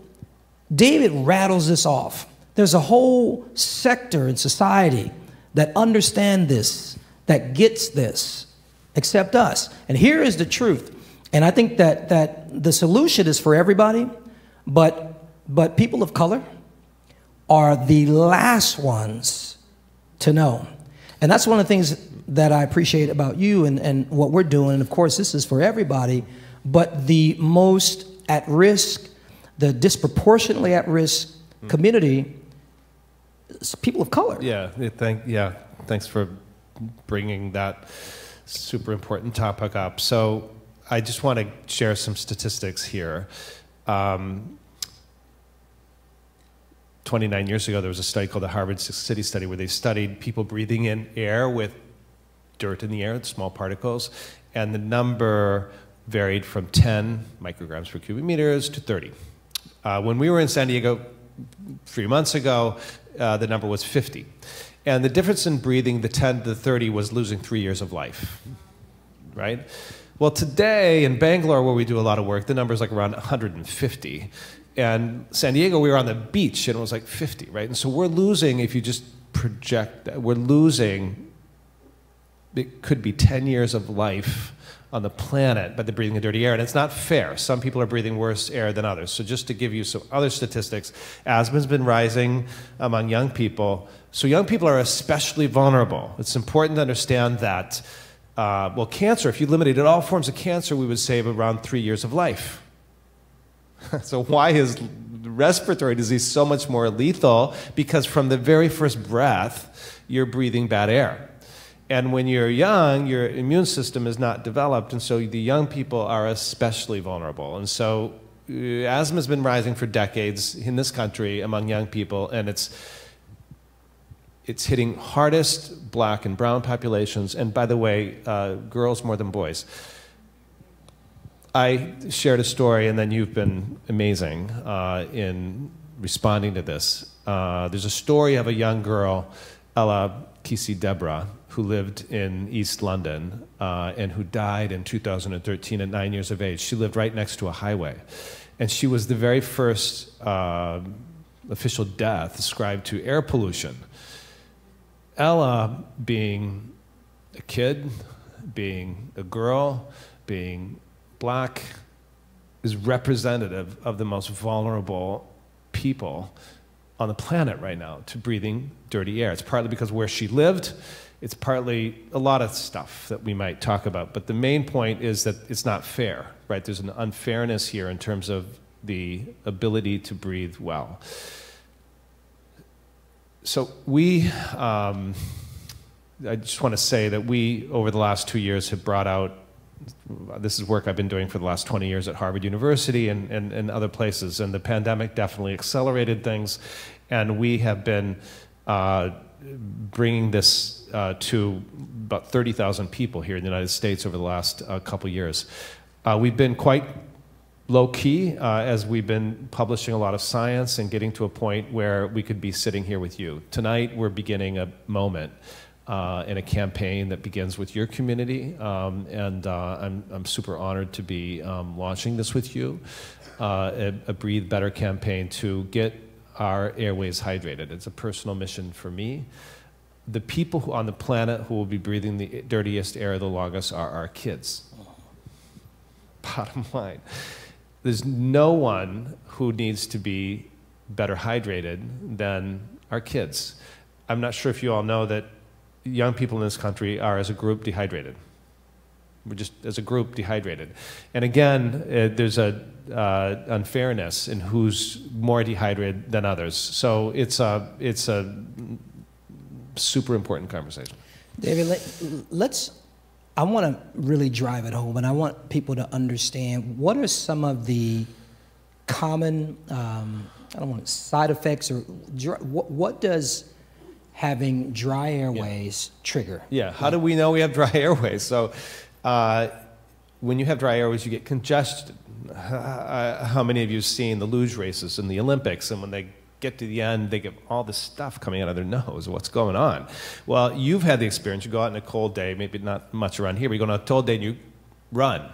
David rattles this off. There's a whole sector in society that understand this, that gets this, except us. And here is the truth. And I think that, that the solution is for everybody, but, but people of color are the last ones to know. And that's one of the things that I appreciate about you and, and what we're doing. And of course, this is for everybody, but the most at risk, the disproportionately at risk community, people of color. Yeah, thank, yeah. Thanks for bringing that super important topic up. So I just want to share some statistics here. Um, twenty-nine years ago, there was a study called the Harvard City Study where they studied people breathing in air with dirt in the air, small particles, and the number varied from ten micrograms per cubic meters to thirty. Uh, when we were in San Diego three months ago, Uh, the number was fifty. And the difference in breathing, the ten to the thirty, was losing three years of life, right? Well, today in Bangalore, where we do a lot of work, the number's like around one hundred fifty. And San Diego, we were on the beach, and it was like fifty, right? And so we're losing, if you just project that, we're losing, it could be ten years of life on the planet by the breathing of dirty air, and it's not fair. Some people are breathing worse air than others. So just to give you some other statistics, asthma's been rising among young people. So young people are especially vulnerable. It's important to understand that, uh, well, cancer, if you eliminated all forms of cancer, we would save around three years of life. So why is respiratory disease so much more lethal? Because from the very first breath, you're breathing bad air. And when you're young, your immune system is not developed, and so the young people are especially vulnerable. And so uh, asthma's been rising for decades in this country among young people, and it's, it's hitting hardest black and brown populations, and by the way, uh, girls more than boys. I shared a story, and then you've been amazing uh, in responding to this. Uh, there's a story of a young girl, Ella Kisi Debra, who lived in East London uh, and who died in two thousand thirteen at nine years of age. She lived right next to a highway. And she was the very first uh, official death ascribed to air pollution. Ella, being a kid, being a girl, being black, is representative of the most vulnerable people on the planet right now to breathing dirty air. It's partly because where she lived, it's partly a lot of stuff that we might talk about, but the main point is that it's not fair, right? There's an unfairness here in terms of the ability to breathe well. So we, um, I just want to say that we, over the last two years, have brought out, this is work I've been doing for the last twenty years at Harvard University and, and, and other places, and the pandemic definitely accelerated things, and we have been uh, bringing this Uh, to about thirty thousand people here in the United States over the last uh, couple years. Uh, we've been quite low-key uh, as we've been publishing a lot of science and getting to a point where we could be sitting here with you. Tonight, we're beginning a moment uh, in a campaign that begins with your community. Um, and uh, I'm, I'm super honored to be um, launching this with you, uh, a, a Breathe Better campaign to get our airways hydrated. It's a personal mission for me. The people who on the planet who will be breathing the dirtiest air the longest are our kids. Bottom line. There's no one who needs to be better hydrated than our kids. I'm not sure if you all know that young people in this country are, as a group, dehydrated. We're just, as a group, dehydrated. And again, uh, there's a uh, unfairness in who's more dehydrated than others. So it's a, it's a super important conversation. David, let, let's... I want to really drive it home, and I want people to understand what are some of the common, um, I don't want to, side effects, or dr what, what does having dry airways yeah. trigger? Yeah, how do we know we have dry airways? So uh, when you have dry airways, you get congested. Uh, how many of you have seen the luge races in the Olympics, and when they get to the end, they get all this stuff coming out of their nose. What's going on? Well, you've had the experience. You go out on a cold day, maybe not much around here, but you go on a cold day and you run,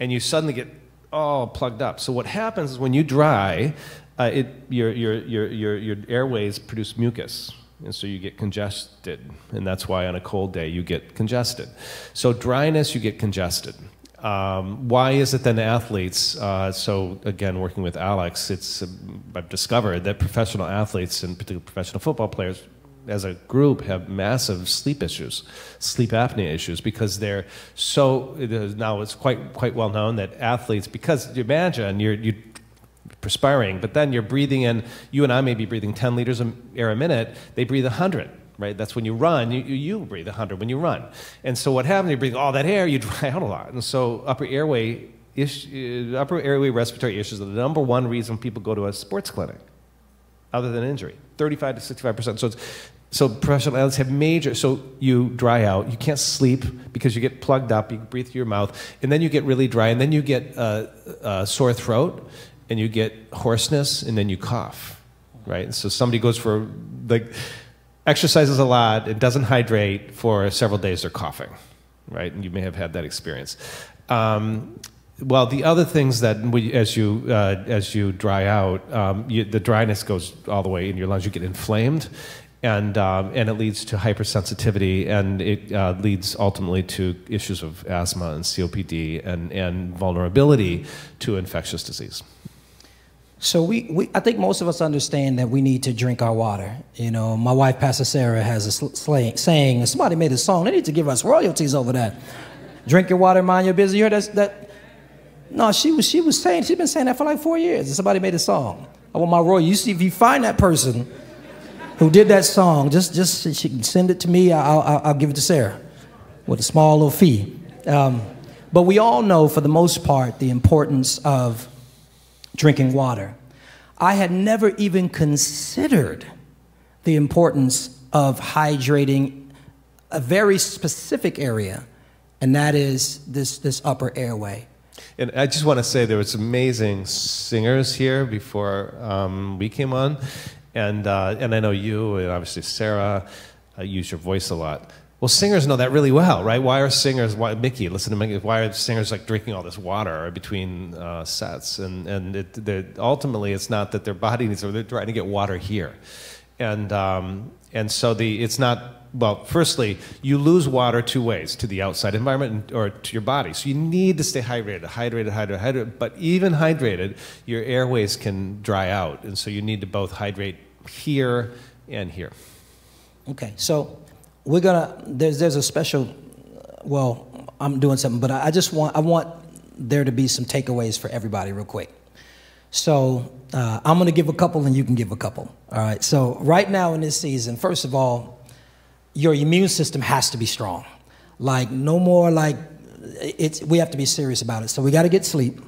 and you suddenly get all plugged up. So what happens is when you dry, uh, it, your, your, your, your, your airways produce mucus, and so you get congested, and that's why on a cold day you get congested. So dryness, you get congested. Um, why is it then athletes, uh, so again, working with Alex, it's, uh, I've discovered that professional athletes, and particularly professional football players as a group, have massive sleep issues, sleep apnea issues, because they're so, it is, now it's quite, quite well known that athletes, because you imagine you're, you're perspiring, but then you're breathing in, you and I may be breathing ten liters of air a minute, they breathe a hundred. Right? That's when you run, you, you breathe a hundred when you run. And so what happens, you breathe all that air, you dry out a lot. And so upper airway, issue, upper airway respiratory issues are the number one reason people go to a sports clinic, other than injury, thirty-five to sixty-five percent. So, it's, so professional athletes have major, so you dry out, you can't sleep because you get plugged up, you breathe through your mouth, and then you get really dry, and then you get a, a sore throat, and you get hoarseness, and then you cough, right? And so somebody goes for, like, exercises a lot, it doesn't hydrate for several days, they're coughing, right? And you may have had that experience. Um, well, the other things that we, as you uh, as you dry out, um, you, the dryness goes all the way in your lungs. You get inflamed, and um, and it leads to hypersensitivity, and it uh, leads ultimately to issues of asthma and C O P D and and vulnerability to infectious disease. So we, we, I think most of us understand that we need to drink our water. You know, my wife, Pastor Sarah, has a slang, saying, somebody made a song, they need to give us royalties over that. Drink your water, mind your business. You heard that, that? No, she was, she was saying, she's been saying that for like four years, and somebody made a song. I want my royalties. You see, if you find that person who did that song, just, just she can send it to me, I'll, I'll, I'll give it to Sarah with a small little fee. Um, but we all know, for the most part, the importance of drinking water. I had never even considered the importance of hydrating a very specific area, and that is this, this upper airway. And I just want to say there was amazing singers here before um, we came on, and, uh, and I know you, and obviously Sarah, uh, use your voice a lot. Well, singers know that really well, right? Why are singers, why, Mickey, listen to Mickey, why are singers like drinking all this water between uh, sets? And, and it, ultimately, it's not that their body needs it, they're trying to get water here. And, um, and so the, it's not, well, firstly, you lose water two ways, to the outside environment or to your body. So you need to stay hydrated, hydrated, hydrated, hydrated. But even hydrated, your airways can dry out. And so you need to both hydrate here and here. Okay, so... We're gonna, there's, there's a special, well, I'm doing something, but I just want, I want there to be some takeaways for everybody real quick. So uh, I'm gonna give a couple and you can give a couple, all right? So right now in this season, first of all, your immune system has to be strong. Like no more like, it's, we have to be serious about it. So we gotta get sleep.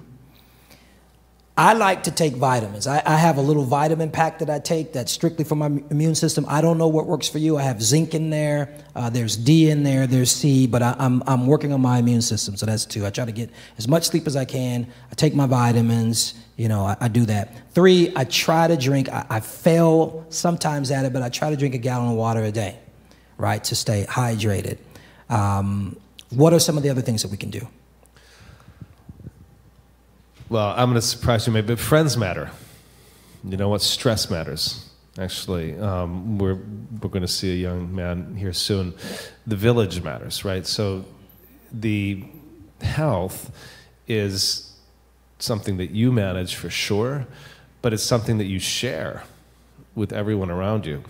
I like to take vitamins. I, I have a little vitamin pack that I take that's strictly for my immune system. I don't know what works for you. I have zinc in there. Uh, there's D in there. There's C. But I, I'm, I'm working on my immune system, so that's two. I try to get as much sleep as I can. I take my vitamins. You know, I, I do that. Three, I try to drink. I, I fail sometimes at it, but I try to drink a gallon of water a day. right, to stay hydrated. Um, what are some of the other things that we can do? Well, I'm going to surprise you maybe, but friends matter. You know what? Stress matters. Actually, um, we're we're going to see a young man here soon. The village matters, right? So the health is something that you manage for sure, but it's something that you share with everyone around you.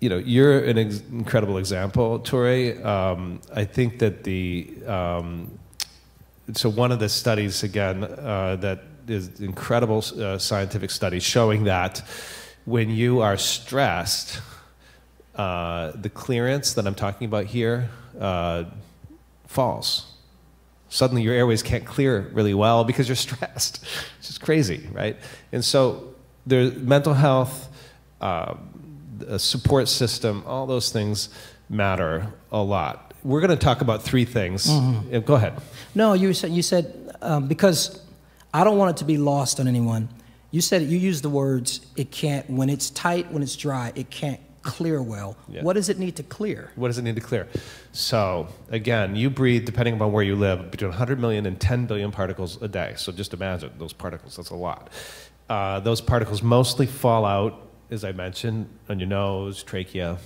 You know, you're an ex incredible example, Torrey. Um, I think that the um, so one of the studies again uh, that is incredible uh, scientific study showing that when you are stressed, uh, the clearance that I'm talking about here uh, falls. Suddenly your airways can't clear really well because you're stressed. It's just crazy, right? And so there's mental health, uh, a support system, all those things matter a lot. We're going to talk about three things. Mm-hmm. Go ahead. No, you said, you said um, because I don't want it to be lost on anyone. You said, you used the words, it can't, when it's tight, when it's dry, it can't clear well. Yeah. What does it need to clear? What does it need to clear? So again, you breathe, depending upon where you live, between one hundred million and ten billion particles a day. So just imagine those particles, that's a lot. Uh, those particles mostly fall out, as I mentioned, on your nose, trachea.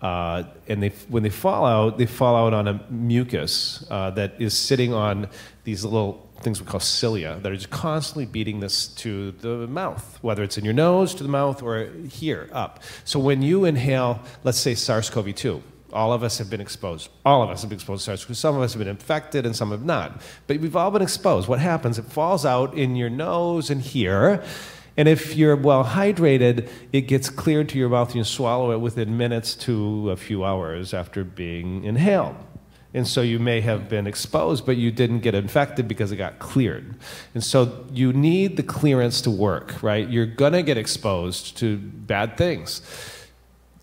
Uh, and they, when they fall out, they fall out on a mucus uh, that is sitting on these little things we call cilia that are just constantly beating this to the mouth, whether it's in your nose, to the mouth, or here, up. So when you inhale, let's say SARS CoV two, all of us have been exposed. All of us have been exposed to SARS CoV two. Some of us have been infected and some have not. But we've all been exposed. What happens? It falls out in your nose and here. And if you're well hydrated, it gets cleared to your mouth and you swallow it within minutes to a few hours after being inhaled. And so you may have been exposed, but you didn't get infected because it got cleared. And so you need the clearance to work, right? You're going to get exposed to bad things.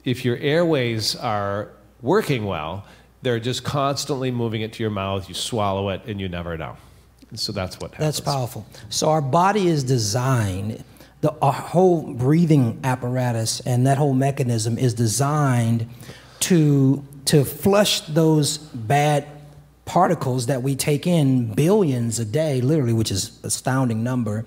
If your airways are working well, they're just constantly moving it to your mouth, you swallow it, and you never know. And so that's what happens. That's powerful. So our body is designed, the our whole breathing apparatus and that whole mechanism is designed to to flush those bad particles that we take in billions a day, literally, which is an astounding number.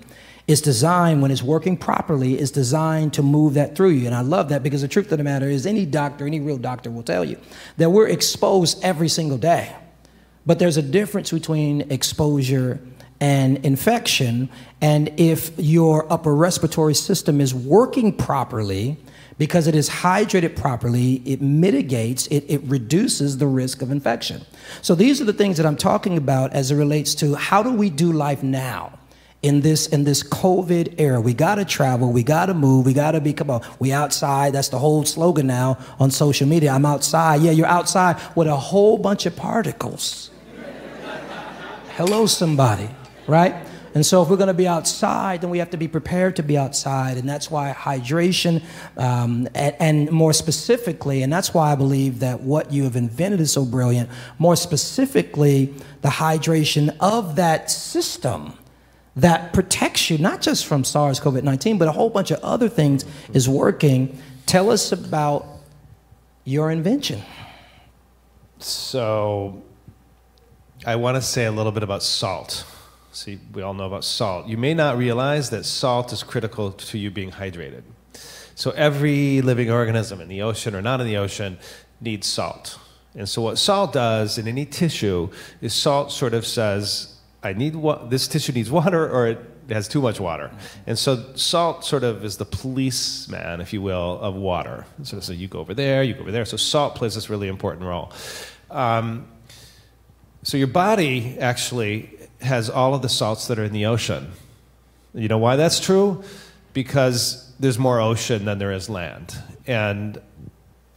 It's designed, when it's working properly, it's designed to move that through you. And I love that because the truth of the matter is any doctor, any real doctor will tell you that we're exposed every single day. But there's a difference between exposure and infection. And if your upper respiratory system is working properly, because it is hydrated properly, it mitigates, it, it reduces the risk of infection. So these are the things that I'm talking about as it relates to how do we do life now in this, in this COVID era. We gotta travel, we gotta move, we gotta be, come on, we outside, that's the whole slogan now on social media, I'm outside. Yeah, you're outside with a whole bunch of particles. Hello, somebody, right? And so if we're going to be outside, then we have to be prepared to be outside. And that's why hydration, um, and, and more specifically, and that's why I believe that what you have invented is so brilliant, more specifically, the hydration of that system that protects you, not just from SARS COVID nineteen, but a whole bunch of other things is working. Tell us about your invention. So I want to say a little bit about salt. See, we all know about salt. You may not realize that salt is critical to you being hydrated. So every living organism in the ocean or not in the ocean needs salt. And so what salt does in any tissue is salt sort of says, I need wa- this tissue needs water or it has too much water. And so salt sort of is the policeman, if you will, of water. So, so you go over there, you go over there. So salt plays this really important role. Um, so your body actually has all of the salts that are in the ocean. You know why that's true? Because there's more ocean than there is land. And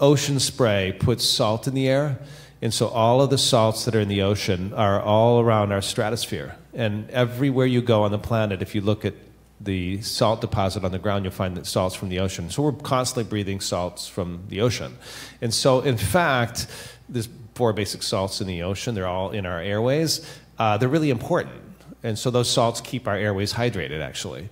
ocean spray puts salt in the air, and so all of the salts that are in the ocean are all around our stratosphere. And everywhere you go on the planet, if you look at the salt deposit on the ground, you'll find that salt's from the ocean. So we're constantly breathing salts from the ocean. And so, in fact, there's four basic salts in the ocean. They're all in our airways. Uh, they're really important, and so those salts keep our airways hydrated, actually.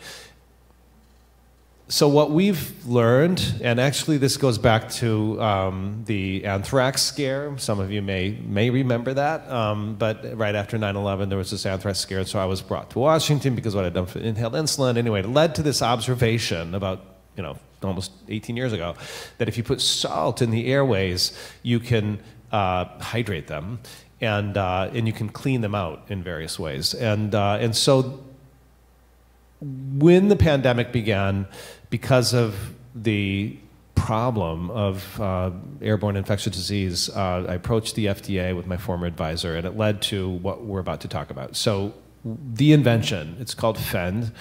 So what we've learned, and actually this goes back to um, the anthrax scare. Some of you may, may remember that, um, but right after nine eleven there was this anthrax scare, so I was brought to Washington because what I'd done for inhaled insulin. Anyway, it led to this observation about, you know, almost eighteen years ago, that if you put salt in the airways, you can uh, hydrate them, and, uh, and you can clean them out in various ways. And, uh, and so when the pandemic began, because of the problem of uh, airborne infectious disease, uh, I approached the F D A with my former advisor, and it led to what we're about to talk about. So the invention, it's called FEND.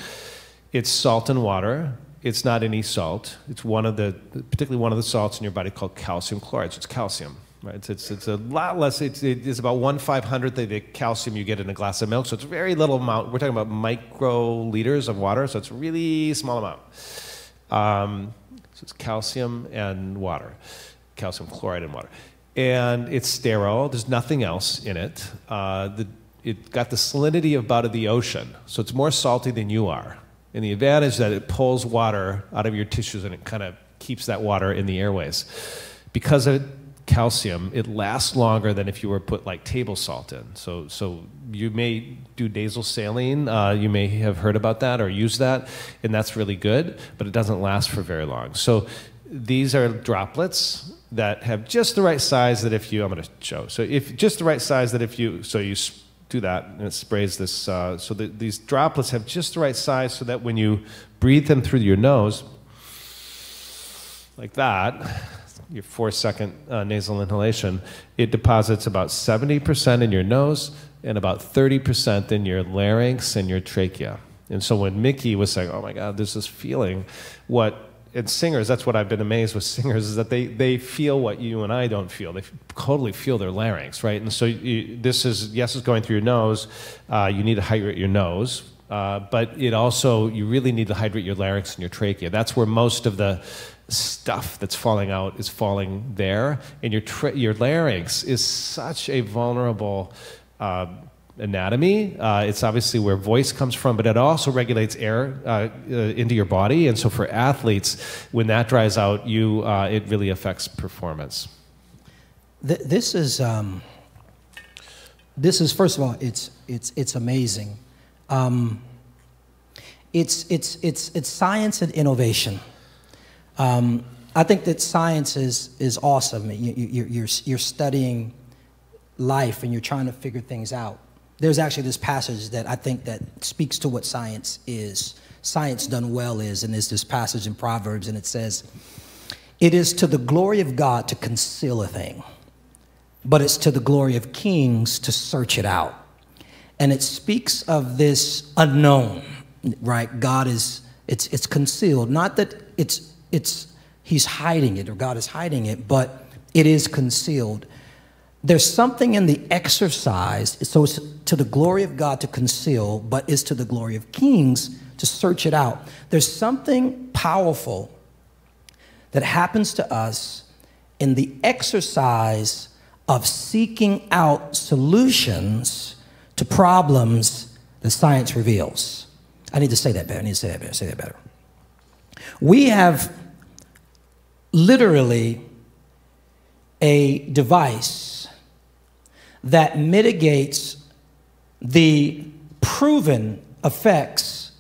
It's salt and water. It's not any salt. It's one of the, particularly one of the salts in your body called calcium chloride. So it's calcium, right? It's, it's, it's a lot less, it's, it's about one five hundredth of the calcium you get in a glass of milk. So it's a very little amount. We're talking about microliters of water. So it's a really small amount. Um, so it's calcium and water, calcium chloride and water. And it's sterile, there's nothing else in it. Uh, the, it got the salinity of about of the ocean, so it's more salty than you are. And the advantage that it pulls water out of your tissues and it kind of keeps that water in the airways. Because of calcium, it lasts longer than if you were put like table salt in. So, so you may do nasal saline, uh, you may have heard about that or use that, and that's really good, but it doesn't last for very long. So these are droplets that have just the right size that if you, I'm gonna show, so if just the right size that if you, so you do that and it sprays this, uh, so the, these droplets have just the right size so that when you breathe them through your nose, like that, your four second uh, nasal inhalation, it deposits about seventy percent in your nose and about thirty percent in your larynx and your trachea. And so when Mickey was saying, oh my God, there's this feeling, what, and singers, that's what I've been amazed with singers, is that they, they feel what you and I don't feel. They totally feel their larynx, right? And so you, this is, yes, it's going through your nose. Uh, you need to hydrate your nose. Uh, but it also, you really need to hydrate your larynx and your trachea. That's where most of the stuff that's falling out is falling there. And your, tra your larynx is such a vulnerable uh, anatomy. Uh, it's obviously where voice comes from, but it also regulates air uh, uh, into your body. And so for athletes, when that dries out, you uh, it really affects performance. Th this is um, this is first of all, it's it's it's amazing. Um, it's it's it's it's science and innovation. Um, I think that science is is awesome. You, you, you're you're studying life and you're trying to figure things out. There's actually this passage that I think that speaks to what science is. Science done well is, and there's this passage in Proverbs, and it says, it is to the glory of God to conceal a thing, but it's to the glory of kings to search it out. And it speaks of this unknown, right? God is, it's, it's concealed. Not that it's, it's, he's hiding it or God is hiding it, but it is concealed. There's something in the exercise, so it's to the glory of God to conceal, but it's to the glory of kings to search it out. There's something powerful that happens to us in the exercise of seeking out solutions to problems that science reveals. I need to say that better, I need to say that better, say that better. We have literally a device that mitigates the proven effects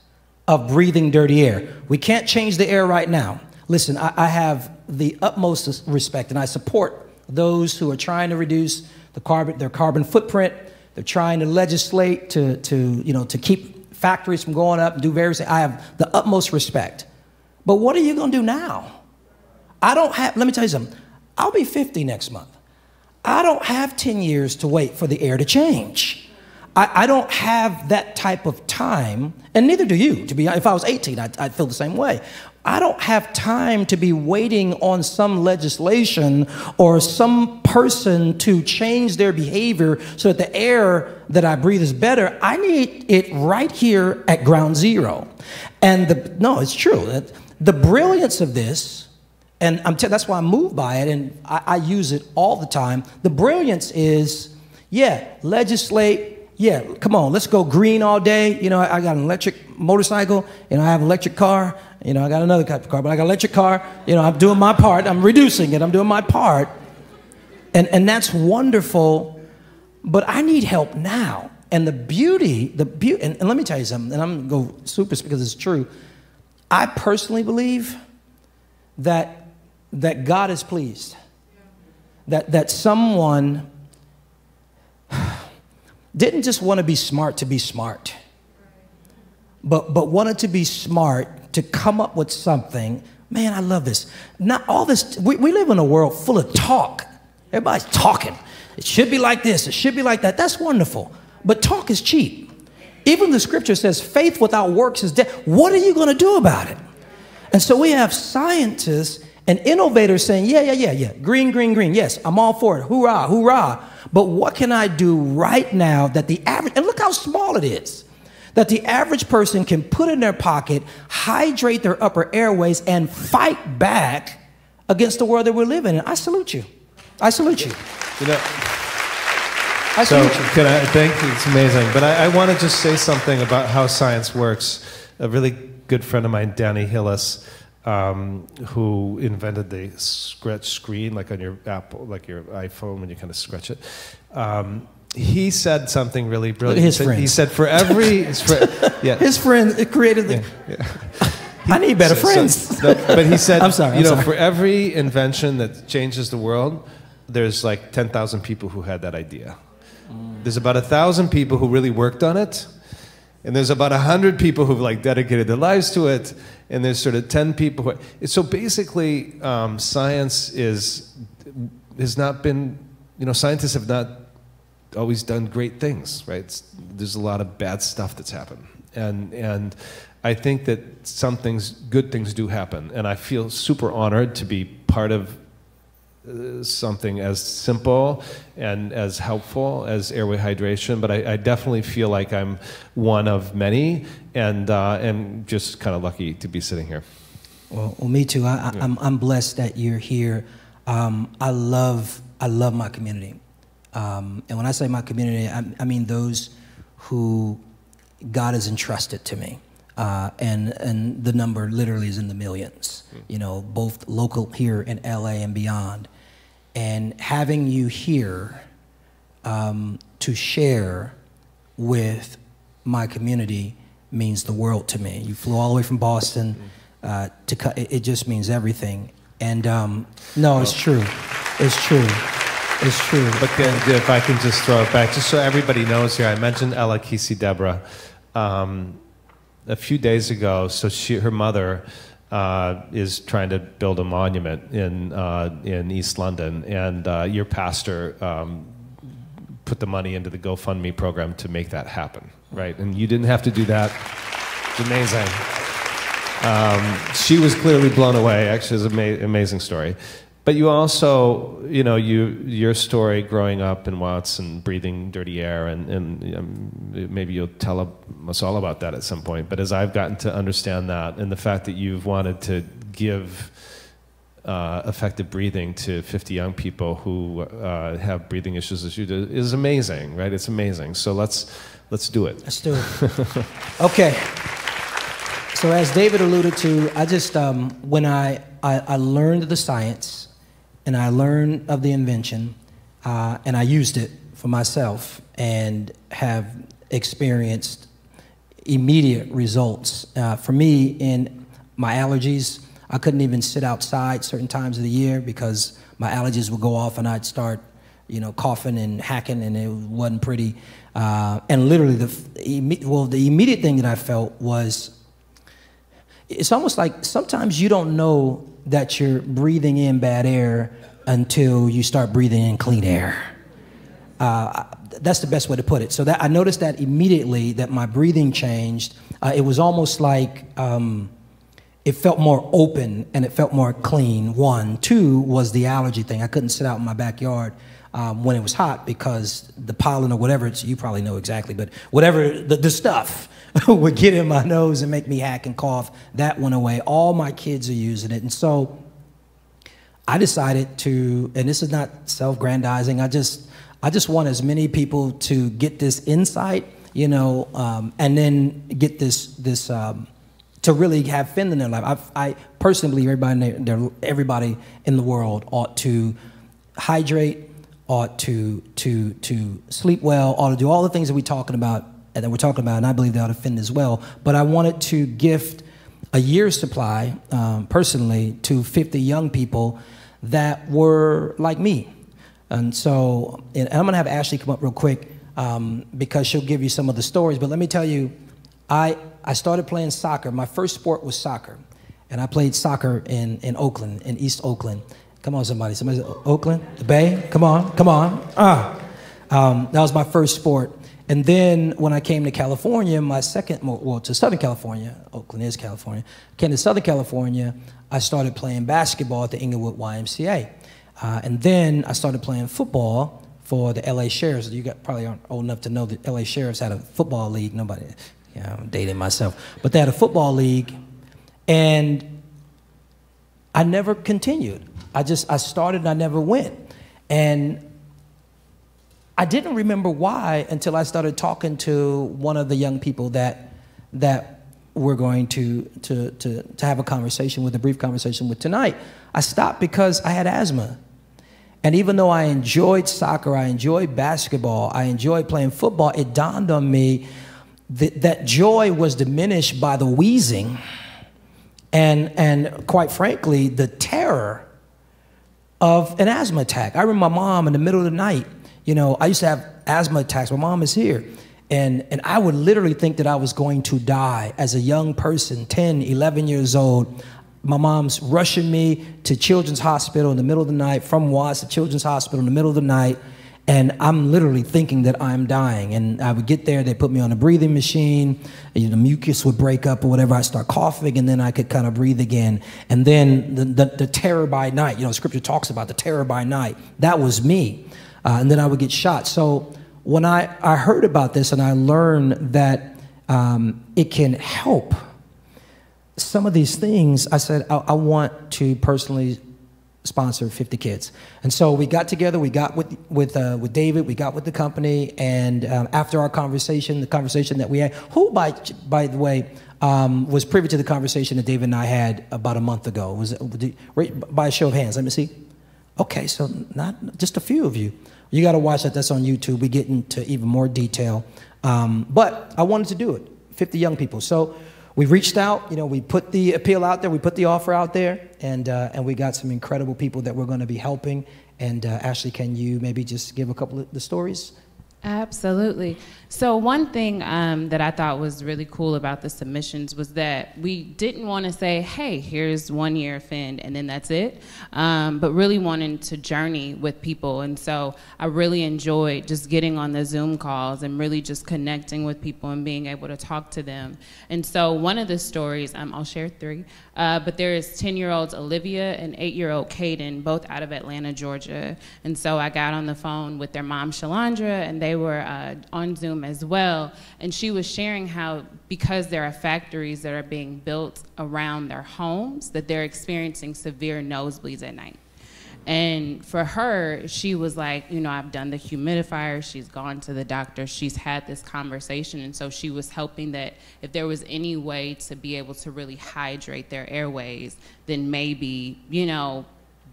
of breathing dirty air. We can't change the air right now. Listen, I, I have the utmost respect and I support those who are trying to reduce the carbon, their carbon footprint. They're trying to legislate to, to, you know, to keep factories from going up and do various things. I have the utmost respect. But what are you gonna do now? I don't have, let me tell you something. I'll be fifty next month. I don't have ten years to wait for the air to change. I, I don't have that type of time, and neither do you. To be, if I was eighteen, I'd, I'd feel the same way. I don't have time to be waiting on some legislation or some person to change their behavior so that the air that I breathe is better. I need it right here at ground zero. And the, no, it's true. The brilliance of this, and I'm t that's why I'm moved by it, and I, I use it all the time. The brilliance is, yeah, legislate, yeah, come on, let's go green all day. You know, I, I got an electric motorcycle, and I have an electric car, You know, I got another type of car, but I got an electric car. You know, I'm doing my part. I'm reducing it. I'm doing my part. And, and that's wonderful, but I need help now. And the beauty, the beauty, and, and let me tell you something, and I'm going to go super because it's true. I personally believe that, that God is pleased. That, that someone didn't just want to be smart to be smart, but, but wanted to be smart to come up with something. Man, I love this. Not all this, we, we live in a world full of talk. Everybody's talking. It should be like this. It should be like that. That's wonderful. But talk is cheap. Even the scripture says faith without works is dead. What are you going to do about it? And so we have scientists and innovators saying, yeah, yeah, yeah, yeah. Green, green, green. Yes, I'm all for it. Hoorah, hoorah. But what can I do right now that the average, and look how small it is, that the average person can put in their pocket, hydrate their upper airways, and fight back against the world that we're living in? I salute you. I salute you. You know, I so salute you. Can I thank you? It's amazing. But I, I want to just say something about how science works. A really good friend of mine, Danny Hillis, um, who invented the scratch screen, like on your Apple, like your iPhone, when you kind of scratch it. Um, he said something really brilliant. His he, said, he said, "For every his friend, yeah, his friend it created the." Yeah, yeah. He, I need better so, friends. So, no, but he said, I'm sorry, you I'm know, sorry. for every invention that changes the world, there's like ten thousand people who had that idea. Mm. There's about one thousand people who really worked on it. And there's about one hundred people who've like dedicated their lives to it. And there's sort of ten people who... It, so basically, um, science is, has not been... You know, scientists have not always done great things, right? It's, there's a lot of bad stuff that's happened. And... and I think that some things, good things do happen, and I feel super honored to be part of uh, something as simple and as helpful as airway hydration, but I, I definitely feel like I'm one of many, and uh, am just kind of lucky to be sitting here. Well, well me too. I, I, yeah. I'm, I'm blessed that you're here. Um, I, love, I love my community. Um, and when I say my community, I, I mean those who God has entrusted to me. Uh, and, and the number literally is in the millions, you know, both local here in L A and beyond. And having you here um, to share with my community means the world to me. You flew all the way from Boston uh, to cut, it just means everything. And um, no, it's true, it's true. It's true. But then, if I can just throw it back, just so everybody knows here, I mentioned Ella Kisi Deborah. Um, A few days ago, so she, her mother uh, is trying to build a monument in uh, in East London, and uh, your pastor um, put the money into the GoFundMe program to make that happen, right? And you didn't have to do that. It's amazing. Um, she was clearly blown away. Actually, it's an ama amazing story. But you also, you know, you, your story growing up in Watts and breathing dirty air, and, and um, maybe you'll tell us all about that at some point. But as I've gotten to understand that, and the fact that you've wanted to give uh, effective breathing to fifty young people who uh, have breathing issues as you do is amazing, right? It's amazing. So let's, let's do it. Let's do it. Okay. So as David alluded to, I just, um, when I, I, I learned the science, and I learned of the invention, uh, and I used it for myself and have experienced immediate results. Uh, for me, in my allergies, I couldn't even sit outside certain times of the year because my allergies would go off and I'd start, you know, coughing and hacking, and it wasn't pretty. Uh, and literally, the well, the immediate thing that I felt was, it's almost like sometimes you don't know that you're breathing in bad air until you start breathing in clean air. Uh, that's the best way to put it. So that I noticed that immediately, that my breathing changed. Uh, it was almost like um, it felt more open and it felt more clean. One, two was the allergy thing. I couldn't sit out in my backyard um, when it was hot because the pollen or whatever, it's, you probably know exactly, but whatever the, the stuff would get in my nose and make me hack and cough. That went away. All my kids are using it. And so I decided to, and this is not self-aggrandizing, I just, I just want as many people to get this insight, you know, um, and then get this, this um, to really have FEND in their life. I've, I personally believe everybody in, their, everybody in the world ought to hydrate, ought to, to, to sleep well, ought to do all the things that we're talking about, and that we're talking about, and I believe they ought to FEND as well. But I wanted to gift a year's supply, um, personally, to fifty young people that were like me. And so, and I'm gonna have Ashley come up real quick, um, because she'll give you some of the stories. But let me tell you, I, I started playing soccer. My first sport was soccer. And I played soccer in, in Oakland, in East Oakland. Come on, somebody, somebody, Oakland, the Bay, come on, come on. Ah. Um, that was my first sport. And then when I came to California, my second, well, to Southern California, Oakland is California, came to Southern California, I started playing basketball at the Inglewood Y M C A. Uh, and then I started playing football for the L A Sheriffs. You got, probably aren't old enough to know that L A Sheriffs had a football league. Nobody, you know, I'm dating myself. But they had a football league, and I never continued. I just, I started and I never went. And I didn't remember why until I started talking to one of the young people that, that we're going to, to, to, to have a conversation with, a brief conversation with tonight. I stopped because I had asthma. And even though I enjoyed soccer, I enjoyed basketball, I enjoyed playing football, it dawned on me that that joy was diminished by the wheezing and, and quite frankly, the terror of an asthma attack. I remember my mom in the middle of the night. You know, I used to have asthma attacks. My mom is here. And, and I would literally think that I was going to die as a young person, ten, eleven years old. My mom's rushing me to Children's Hospital in the middle of the night, from Watts to Children's Hospital in the middle of the night. And I'm literally thinking that I'm dying. And I would get there, they put me on a breathing machine, and the mucus would break up or whatever, I start coughing, and then I could kind of breathe again. And then the, the, the terror by night, you know, scripture talks about the terror by night. That was me. Uh, and then I would get shot. So when I, I heard about this and I learned that um, it can help some of these things, I said, I, I want to personally sponsor fifty kids. And so we got together, we got with, with, uh, with David, we got with the company, and um, after our conversation, the conversation that we had, who, by, by the way, um, was privy to the conversation that David and I had about a month ago? Was it, by a show of hands, let me see. Okay, so not just a few of you. You got to watch that. That's on YouTube. We get into even more detail. Um, but I wanted to do it. fifty young people. So we reached out. You know, we put the appeal out there. We put the offer out there, and uh, and we got some incredible people that we're going to be helping. And uh, Ashley, can you maybe just give a couple of the stories? Absolutely. So one thing um, that I thought was really cool about the submissions was that we didn't want to say, hey, here's one year of FEND and then that's it, um, but really wanted to journey with people. And so I really enjoyed just getting on the Zoom calls and really just connecting with people and being able to talk to them. And so one of the stories, um, I'll share three, uh, but there is ten-year-olds Olivia and eight-year-old Caden, both out of Atlanta, Georgia. And so I got on the phone with their mom, Shalandra, and they They were uh, on Zoom as well, and she was sharing how because there are factories that are being built around their homes that they're experiencing severe nosebleeds at night. And for her, she was like, you know, I've done the humidifier, she's gone to the doctor, she's had this conversation, and so she was hoping that if there was any way to be able to really hydrate their airways, then maybe, you know,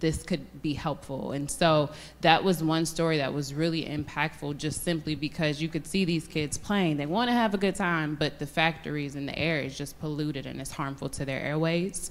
this could be helpful. And so that was one story that was really impactful, just simply because you could see these kids playing. They want to have a good time, but the factories and the air is just polluted and it's harmful to their airways.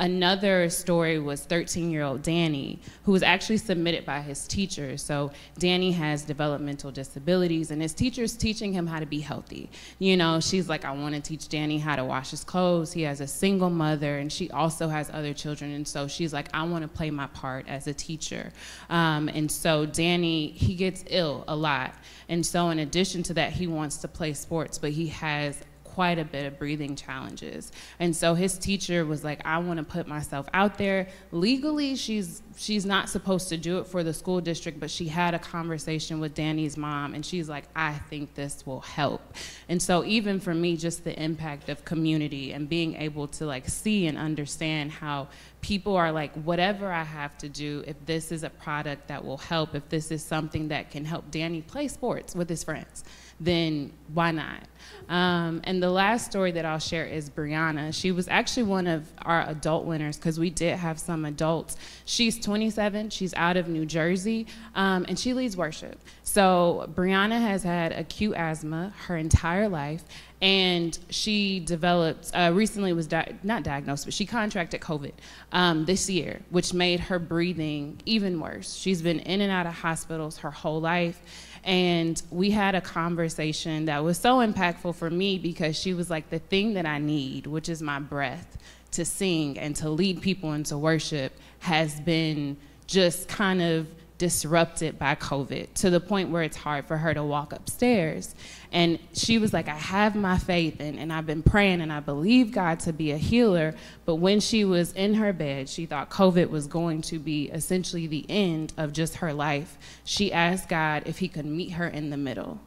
Another story was thirteen-year-old Danny, who was actually submitted by his teacher. So Danny has developmental disabilities, and his teacher's teaching him how to be healthy. You know, she's like, I want to teach Danny how to wash his clothes. He has a single mother, and she also has other children. And so she's like, I want to play my part as a teacher. Um, and so Danny, he gets ill a lot. And so in addition to that, he wants to play sports, but he has quite a bit of breathing challenges. And so his teacher was like, I want to put myself out there. Legally, she's she's not supposed to do it for the school district, but she had a conversation with Danny's mom, and she's like, I think this will help. And so even for me, just the impact of community and being able to like see and understand how people are like, whatever I have to do, if this is a product that will help, if this is something that can help Danny play sports with his friends, then why not? Um, and the last story that I'll share is Brianna. She was actually one of our adult winners because we did have some adults. She's twenty-seven, she's out of New Jersey, um, and she leads worship. So Brianna has had acute asthma her entire life, and she developed, uh, recently was di not diagnosed, but she contracted COVID um, this year, which made her breathing even worse. She's been in and out of hospitals her whole life. And we had a conversation that was so impactful for me because she was like, the thing that I need, which is my breath, to sing and to lead people into worship has been just kind of disrupted by COVID to the point where it's hard for her to walk upstairs. And she was like, I have my faith and, and I've been praying and I believe God to be a healer. But when she was in her bed, she thought COVID was going to be essentially the end of just her life. She asked God if he could meet her in the middle.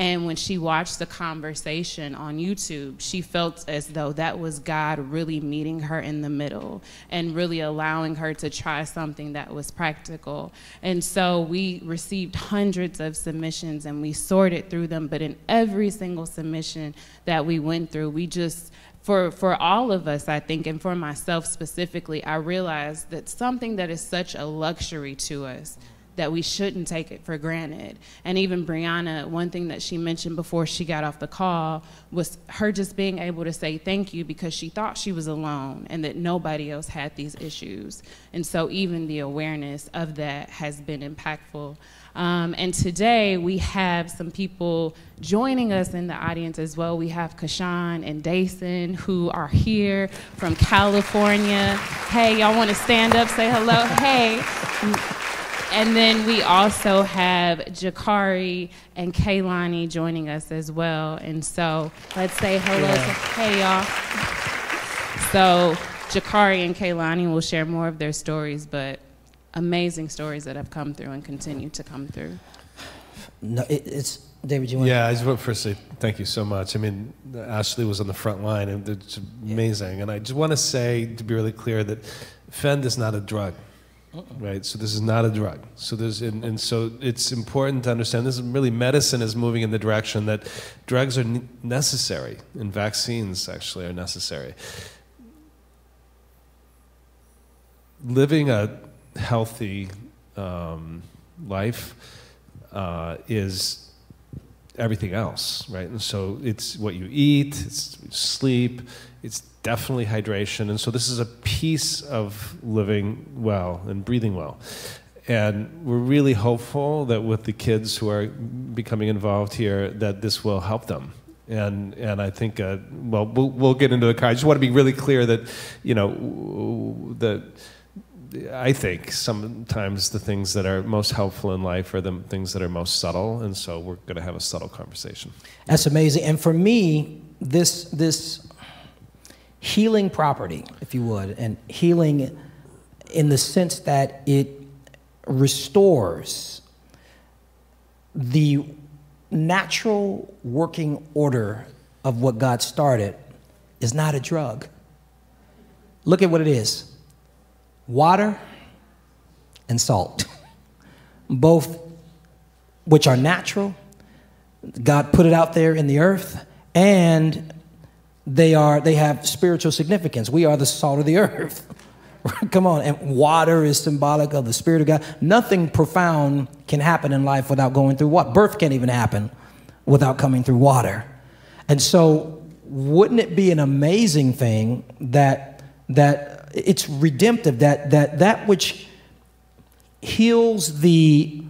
And when she watched the conversation on YouTube, she felt as though that was God really meeting her in the middle and really allowing her to try something that was practical. And so we received hundreds of submissions and we sorted through them, but in every single submission that we went through, we just, For, for all of us, I think, and for myself specifically, I realized that something that is such a luxury to us that we shouldn't take it for granted. And even Brianna, one thing that she mentioned before she got off the call was her just being able to say thank you because she thought she was alone and that nobody else had these issues. And so even the awareness of that has been impactful. Um, and today we have some people joining us in the audience as well. We have Kashan and Dayson who are here from California. Hey, y'all wanna stand up, say hello, hey. And then we also have Jakari and Kaylani joining us as well. And so let's say hello yeah. to, hey y'all. So Jakari and Kaylani will share more of their stories, but amazing stories that have come through and continue to come through. No, it, it's, David, you want yeah, to? Yeah, I just want to first say thank you so much. I mean, Ashley was on the front line and it's amazing. Yeah. And I just want to say, to be really clear, that FEND is not a drug. Right, so this is not a drug. So there's, and, and so it's important to understand this is really medicine is moving in the direction that drugs are necessary, and vaccines actually are necessary. Living a healthy um, life uh, is everything else, right? And so it's what you eat, it's sleep, it's definitely hydration, and so this is a piece of living well and breathing well. And we're really hopeful that with the kids who are becoming involved here, that this will help them. And and I think uh, well, well, we'll get into the car. I just want to be really clear that you know that I think sometimes the things that are most helpful in life are the things that are most subtle. And so we're going to have a subtle conversation. That's amazing. And for me, this this. healing property, if you would, and healing in the sense that it restores the natural working order of what God started is not a drug. Look at what it is. Water and salt, both which are natural. God put it out there in the earth, and They are, they have spiritual significance. We are the salt of the earth. Come on, and water is symbolic of the Spirit of God. Nothing profound can happen in life without going through water. Birth can't even happen without coming through water. And so wouldn't it be an amazing thing that, that it's redemptive, that, that, that which heals the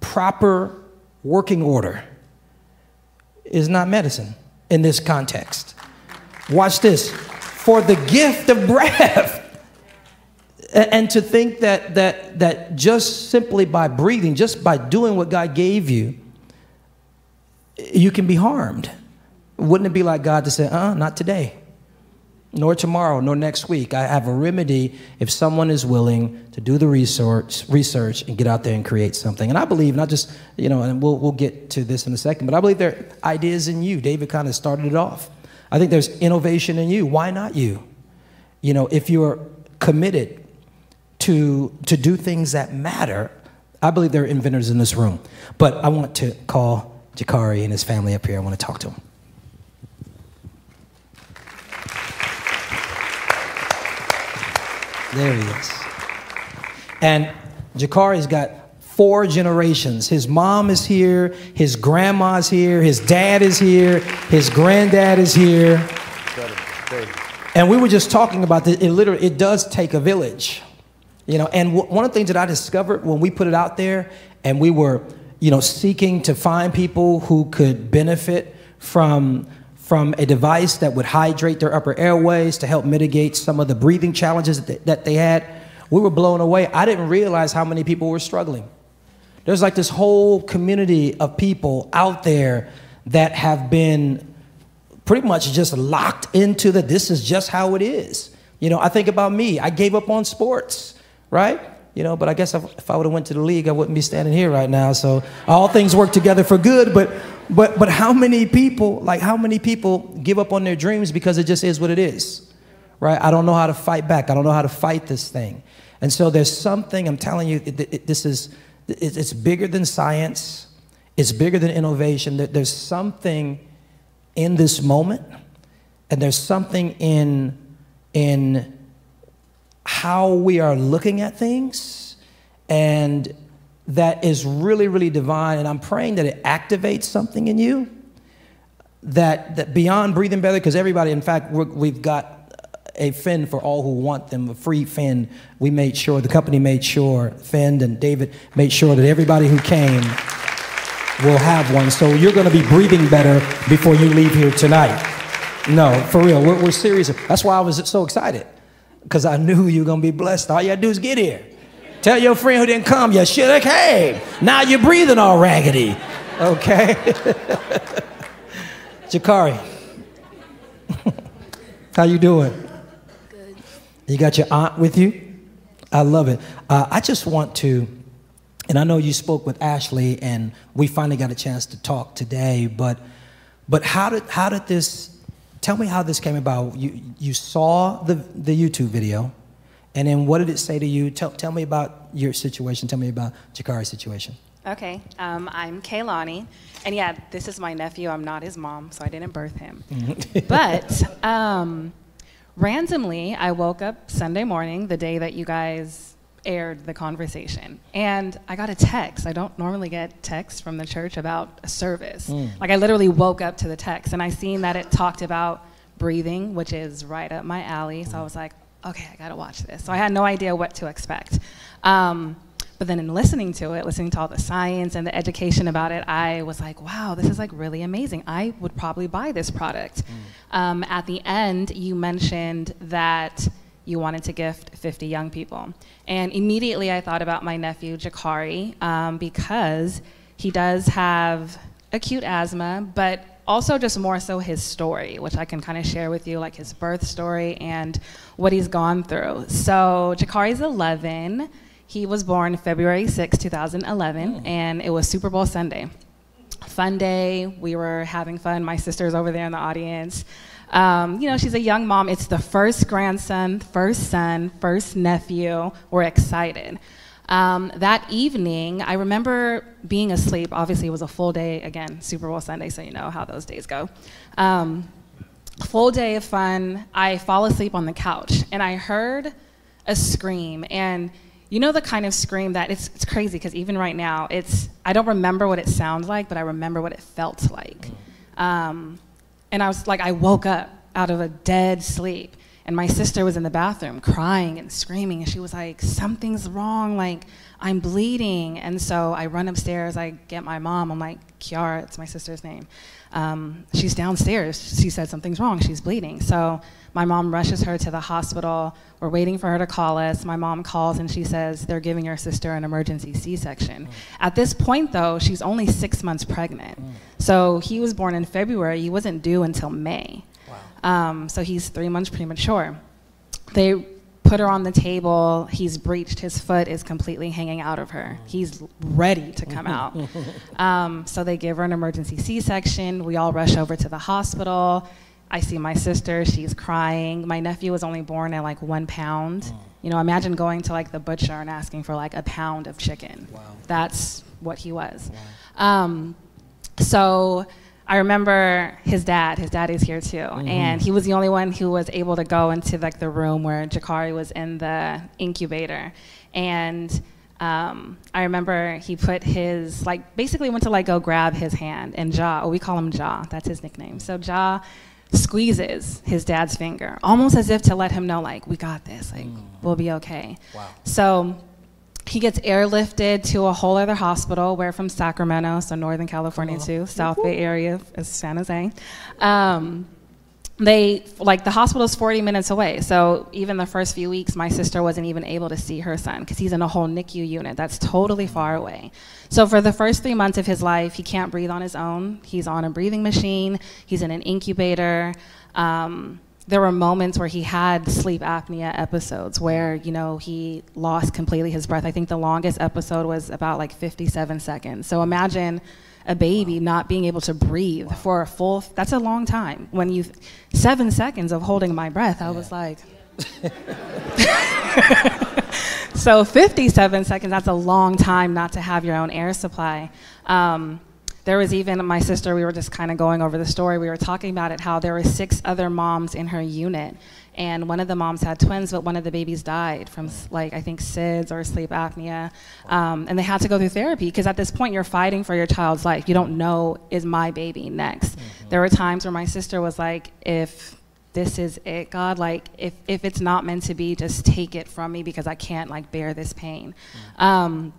proper working order is not medicine in this context. Watch this, for the gift of breath. And to think that, that, that just simply by breathing, just by doing what God gave you, you can be harmed. Wouldn't it be like God to say, uh-uh, not today, nor tomorrow, nor next week. I have a remedy if someone is willing to do the research, research and get out there and create something. And I believe, not just, you know, and we'll, we'll get to this in a second, but I believe there are ideas in you. David kind of started it off. I think there's innovation in you. Why not you? You know, if you're committed to, to do things that matter. I believe there are inventors in this room. But I want to call Jakari and his family up here. I want to talk to him. There he is. And Jakari's got four generations. His mom is here, his grandma's here, his dad is here, his granddad is here. And we were just talking about this. It literally, it does take a village. You know, and w one of the things that I discovered when we put it out there and we were, you know, seeking to find people who could benefit from from a device that would hydrate their upper airways to help mitigate some of the breathing challenges that they, that they had, we were blown away. I didn't realize how many people were struggling. There's like this whole community of people out there that have been pretty much just locked into that this is just how it is. You know, I think about me. I gave up on sports, right? You know, but I guess if I would have went to the league, I wouldn't be standing here right now. So all things work together for good, but But, but how many people, like how many people give up on their dreams because it just is what it is, right? I don't know how to fight back. I don't know how to fight this thing. And so there's something, I'm telling you, it, it, this is, it, it's bigger than science. It's bigger than innovation. There, there's something in this moment, and there's something in, in how we are looking at things, and that is really, really divine, and I'm praying that it activates something in you that, that beyond breathing better, because everybody, in fact, we're, we've got a FEND for all who want them, a free FEND. We made sure, the company made sure, FEND and David made sure that everybody who came will have one. So you're gonna be breathing better before you leave here tonight. No, for real, we're, we're serious. That's why I was so excited, because I knew you were gonna be blessed. All you gotta do is get here. Tell your friend who didn't come, you should have came. Now you're breathing all raggedy. Okay? Jakari, how you doing? Good. You got your aunt with you? I love it. Uh, I just want to, and I know you spoke with Ashley, and we finally got a chance to talk today, but, but how, did, how did this, tell me how this came about. You, you saw the, the YouTube video. And then what did it say to you? Tell, tell me about your situation. Tell me about Jakari's situation. Okay, um, I'm Kaylani. And yeah, this is my nephew. I'm not his mom, so I didn't birth him. But um, randomly, I woke up Sunday morning, the day that you guys aired the conversation. And I got a text. I don't normally get texts from the church about a service. Mm. Like I literally woke up to the text, and I seen that it talked about breathing, which is right up my alley. So I was like, okay, I gotta watch this. So I had no idea what to expect. Um, but then in listening to it, listening to all the science and the education about it, I was like, wow, this is like really amazing. I would probably buy this product. Mm. Um, at the end, you mentioned that you wanted to gift fifty young people. And immediately I thought about my nephew, Jakari, um, because he does have acute asthma, but also just more so his story, which I can kind of share with you, like his birth story and what he's gone through. So Jakari's eleven. He was born February sixth, two thousand eleven, mm. and it was Super Bowl Sunday. Fun day, we were having fun. My sister's over there in the audience. Um, you know, she's a young mom. It's the first grandson, first son, first nephew. We're excited. Um, that evening, I remember being asleep. Obviously, it was a full day, again, Super Bowl Sunday, so you know how those days go. Um, full day of fun. I fall asleep on the couch, and I heard a scream. And you know the kind of scream that, it's, it's crazy, because even right now, it's, I don't remember what it sounds like, but I remember what it felt like. Um, and I was like, I woke up out of a dead sleep. And my sister was in the bathroom crying and screaming, and she was like, something's wrong, like, I'm bleeding. And so I run upstairs, I get my mom, I'm like, Kiara, it's my sister's name. Um, she's downstairs, she said something's wrong, she's bleeding. So my mom rushes her to the hospital, we're waiting for her to call us. My mom calls and she says, they're giving your sister an emergency C section. Mm. At this point though, she's only six months pregnant. Mm. So he was born in February, he wasn't due until May. Um, so he's three months premature. They put her on the table, he's breached, his foot is completely hanging out of her. He's ready to come out. Um, so they give her an emergency C section, we all rush over to the hospital. I see my sister, she's crying. My nephew was only born at like one pound. Mm. You know, imagine going to like the butcher and asking for like a pound of chicken. Wow. That's what he was. Wow. Um, so I remember his dad, his dad is here too. Mm-hmm. And he was the only one who was able to go into like the room where Jakari was in the incubator. And Um, I remember he put his, like, basically went to like go grab his hand, and Ja, oh, we call him Ja, that's his nickname. So Ja squeezes his dad's finger, almost as if to let him know, like, we got this, like, mm. we'll be okay. Wow. So he gets airlifted to a whole other hospital. We're from Sacramento, so Northern California cool. too, South Bay area is San Jose. Um, They, like, the hospital's forty minutes away, so even the first few weeks, my sister wasn't even able to see her son because he's in a whole N I C U unit that's totally far away. So for the first three months of his life, he can't breathe on his own. He's on a breathing machine. He's in an incubator. Um, there were moments where he had sleep apnea episodes where, you know, he lost completely his breath. I think the longest episode was about, like, fifty-seven seconds. So imagine a baby wow. not being able to breathe wow. for a full, that's a long time. When you, seven seconds of holding my breath, I yeah. was like. So fifty-seven seconds, that's a long time not to have your own air supply. Um, there was even my sister, we were just kind of going over the story, we were talking about it, how there were six other moms in her unit. And one of the moms had twins, but one of the babies died from, like, I think SIDS or sleep apnea. Um, and they had to go through therapy, because at this point you're fighting for your child's life. You don't know, is my baby next? Mm-hmm. There were times where my sister was like, if this is it, God, like, if, if it's not meant to be, just take it from me, because I can't, like, bear this pain. Mm-hmm. um,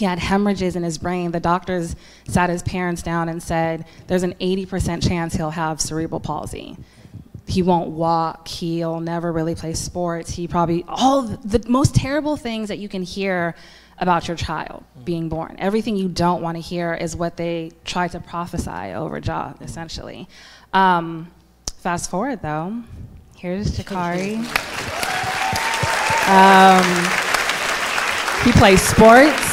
He had hemorrhages in his brain. The doctors sat his parents down and said, there's an eighty percent chance he'll have cerebral palsy. He won't walk, he'll never really play sports, he probably, all the most terrible things that you can hear about your child being born. Everything you don't want to hear is what they try to prophesy over Ja, essentially. Um, fast forward though, here's Jakari. Um, he plays sports.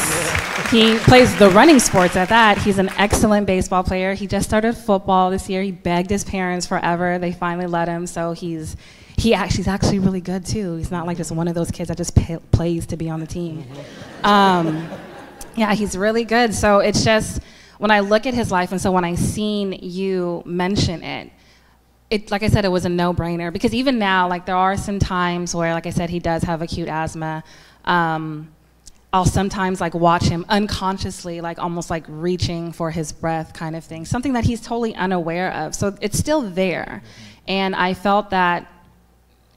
He plays the running sports at that. He's an excellent baseball player. He just started football this year. He begged his parents forever. They finally let him, so he's he actually, he's actually really good, too. He's not like just one of those kids that just pay, plays to be on the team. Um, yeah, he's really good. So it's just, when I look at his life, and so when I seen you mention it, It, like I said, it was a no-brainer. Because even now, like, there are some times where, like I said, he does have acute asthma. Um, I'll sometimes like watch him unconsciously, like almost like reaching for his breath kind of thing, something that he's totally unaware of. So it's still there. And I felt that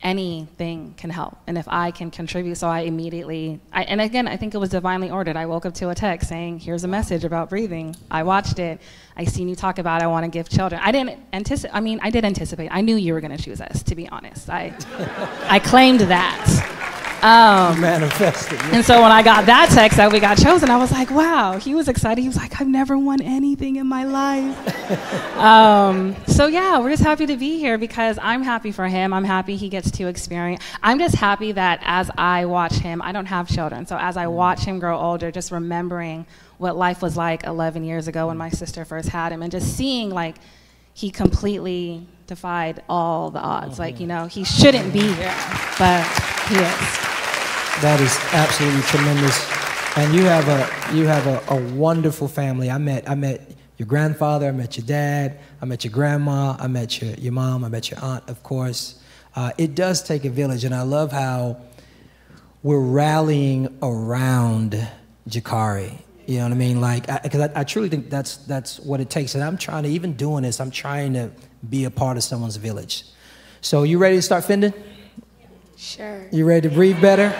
anything can help. And if I can contribute, so I immediately, I, and again, I think it was divinely ordered. I woke up to a text saying, here's a message about breathing. I watched it. I seen you talk about, I want to give children. I didn't anticipate, I mean, I did anticipate. I knew you were going to choose us, to be honest. I, I claimed that. Um, Manifested. Yeah. And so when I got that text that we got chosen, I was like, wow, he was excited. He was like, I've never won anything in my life. um, so yeah, we're just happy to be here, because I'm happy for him. I'm happy he gets to experience. I'm just happy that as I watch him, I don't have children. So as I watch him grow older, just remembering what life was like eleven years ago when my sister first had him, and just seeing like he completely defied all the odds. Oh, like, you know, he shouldn't be here, but he is. That is absolutely tremendous, and you have a you have a, a wonderful family. I met I met your grandfather, I met your dad, I met your grandma, I met your your mom, I met your aunt, of course. Uh, it does take a village, and I love how we're rallying around Jakari. You know what I mean? Like, because I, I, I truly think that's that's what it takes. And I'm trying to even doing this. I'm trying to be a part of someone's village. So, you ready to start fending? Sure. You ready to breathe better?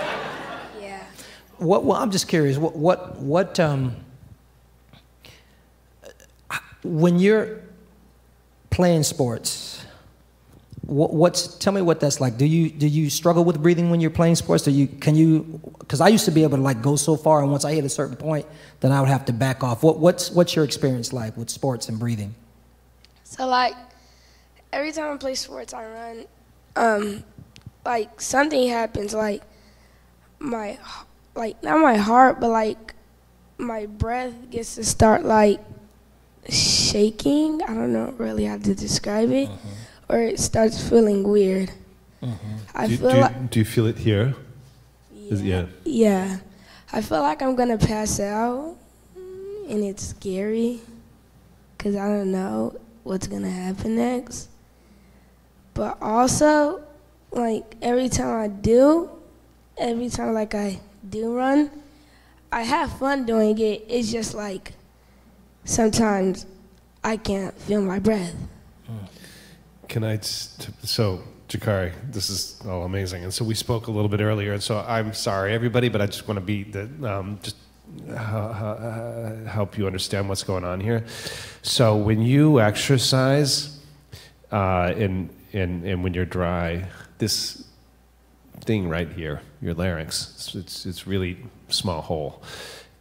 What, well, I'm just curious. What, what, what? Um, when you're playing sports, what, what's? Tell me what that's like. Do you do you struggle with breathing when you're playing sports? Do you can you? Because I used to be able to like go so far, and once I hit a certain point, then I would have to back off. What what's what's your experience like with sports and breathing? So like, every time I play sports, I run. Um, like something happens. Like my. Like, not my heart, but, like, my breath gets to start, like, shaking. I don't know really how to describe it. Mm-hmm. or it starts feeling weird. Mm-hmm. I do, feel do, like do you feel it here? Yeah. Is it, yeah. Yeah. I feel like I'm gonna pass out, and it's scary, because I don't know what's gonna happen next. But also, like, every time I do, every time like I do run, I have fun doing it. It's just like, sometimes I can't feel my breath. Can I, so Jakari, this is all amazing. And so we spoke a little bit earlier, and so I'm sorry everybody, but I just want to be, the, um, just uh, uh, help you understand what's going on here. So when you exercise, uh, and, and, and when you're dry, this thing right here, your larynx, it's, it's, it's really small hole.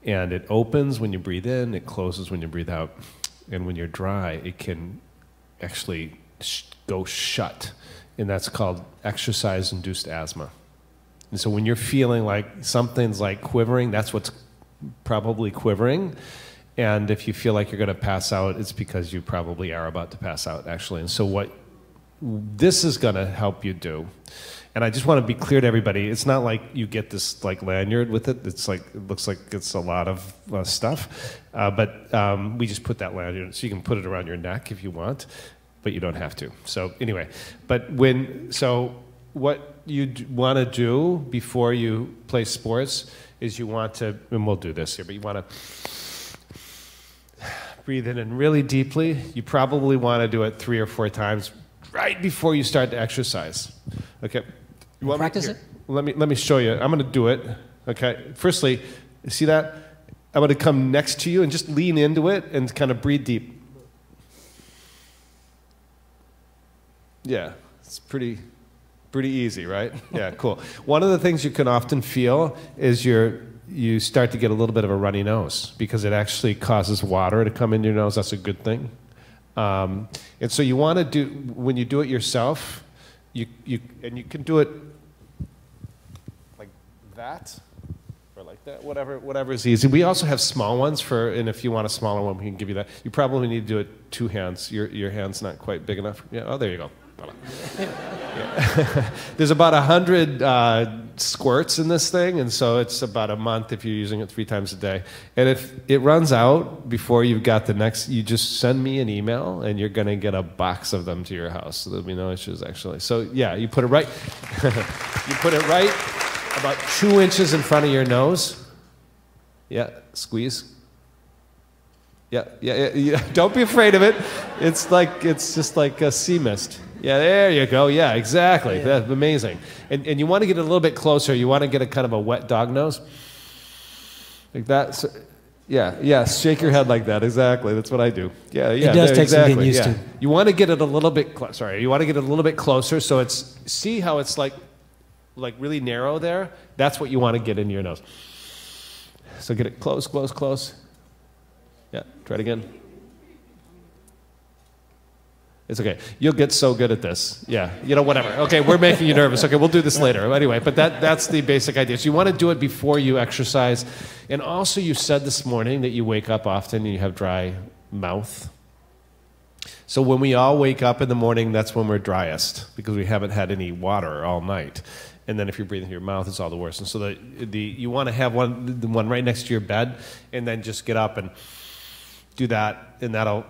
And it opens when you breathe in, it closes when you breathe out. And when you're dry, it can actually sh go shut. And that's called exercise-induced asthma. And so when you're feeling like something's like quivering, that's what's probably quivering. And if you feel like you're going to pass out, it's because you probably are about to pass out, actually. And so what this is going to help you do, and I just want to be clear to everybody, it's not like you get this like lanyard with it. It's like, it looks like it's a lot of uh, stuff, uh, but um, we just put that lanyard, so you can put it around your neck if you want, but you don't have to. So anyway, but when, so what you want to do before you play sports is you want to, and we'll do this here, but you want to breathe in and really deeply. You probably want to do it three or four times right before you start to exercise. Okay. You want Practice me, it. Let me, let me show you. I'm going to do it. Okay. Firstly, you see that? I'm going to come next to you and just lean into it and kind of breathe deep. Yeah. It's pretty, pretty easy, right? Yeah, cool. One of the things you can often feel is your, you start to get a little bit of a runny nose, because it actually causes water to come into your nose. That's a good thing. Um, and so you want to do, when you do it yourself, you, you, and you can do it like that or like that, whatever, whatever is easy. We also have small ones for, and if you want a smaller one, we can give you that. You probably need to do it two hands. Your, your hand's not quite big enough. Yeah, oh, there you go. Yeah. There's about a hundred uh, squirts in this thing, and so it's about a month if you're using it three times a day. And if it runs out before you've got the next, you just send me an email, and you're going to get a box of them to your house. So there'll be no issues, actually. So yeah, you put it right. You put it right about two inches in front of your nose. Yeah, squeeze. Yeah, yeah, yeah, yeah. Don't be afraid of it. It's like, it's just like a sea mist. Yeah, there you go. Yeah, exactly. Yeah. That's amazing. And, and you want to get a little bit closer. You want to get a kind of a wet dog nose. Like that. So, yeah, yeah. Shake your head like that. Exactly. That's what I do. Yeah, yeah. It does take exactly. some getting used yeah. to. You want to get it a little bit closer. Sorry. You want to get it a little bit closer. So it's, see how it's like, like really narrow there? That's what you want to get into your nose. So get it close, close, close. Yeah, try it again. It's okay. You'll get so good at this. Yeah, you know, whatever. Okay, we're making you nervous. Okay, we'll do this later. Anyway, but that, that's the basic idea. So you want to do it before you exercise. And also, you said this morning that you wake up often and you have dry mouth. So when we all wake up in the morning, that's when we're driest, because we haven't had any water all night. And then if you're breathing through your mouth, it's all the worst. And so the, the, you want to have one, the one right next to your bed, and then just get up and do that, and that'll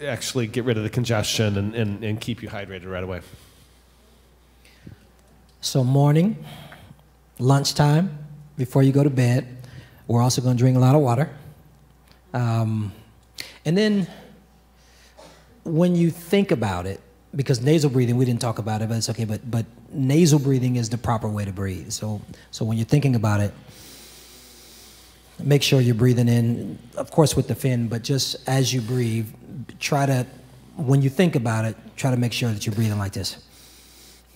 actually get rid of the congestion and, and, and keep you hydrated right away. So morning, lunchtime, before you go to bed, we're also going to drink a lot of water. Um, and then when you think about it, because nasal breathing, we didn't talk about it, but it's okay, but, but nasal breathing is the proper way to breathe. So, so when you're thinking about it, make sure you're breathing in, of course with the fin, but just as you breathe, try to, when you think about it, try to make sure that you're breathing like this.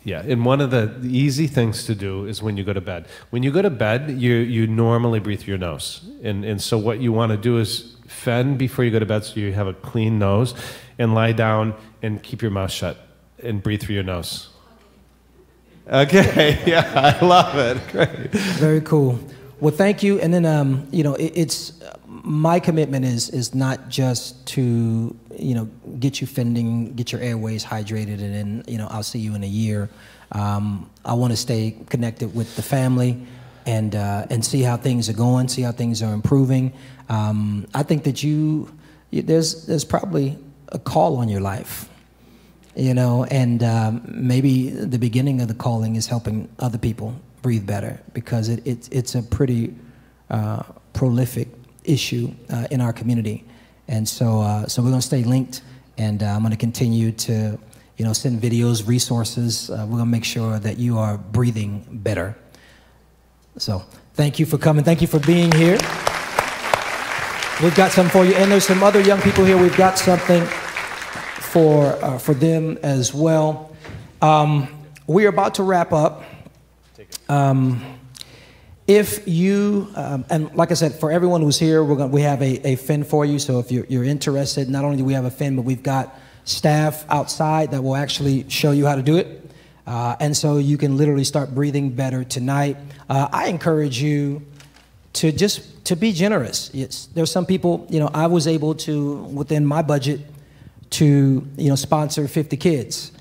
Yeah, and one of the easy things to do is when you go to bed. When you go to bed, you, you normally breathe through your nose. And, and so what you want to do is fend before you go to bed, so you have a clean nose, and lie down and keep your mouth shut and breathe through your nose. Okay, yeah, I love it. Great. Very cool. Well, thank you. And then, um, you know, it, it's uh, my commitment is is not just to, you know, get you fending, get your airways hydrated, and then, you know, I'll see you in a year. Um, I want to stay connected with the family, and uh, and see how things are going, see how things are improving. Um, I think that you, there's there's probably a call on your life, you know, and um, maybe the beginning of the calling is helping other people breathe better, because it, it it's a pretty uh, prolific issue uh, in our community, and so uh, so we're gonna stay linked, and uh, I'm gonna continue to, you know, send videos, resources. Uh, we're gonna make sure that you are breathing better. So thank you for coming. Thank you for being here. We've got some for you, and there's some other young people here. We've got something for uh, for them as well. Um, we are about to wrap up. Um, if you um, and like I said, for everyone who's here, we're gonna, we have a, a F E N D for you. So if you're, you're interested, not only do we have a F E N D, but we've got staff outside that will actually show you how to do it, uh, and so you can literally start breathing better tonight. Uh, I encourage you to just. To be generous. It's, there's some people, you know, I was able to, within my budget, to, you know, sponsor fifty kids.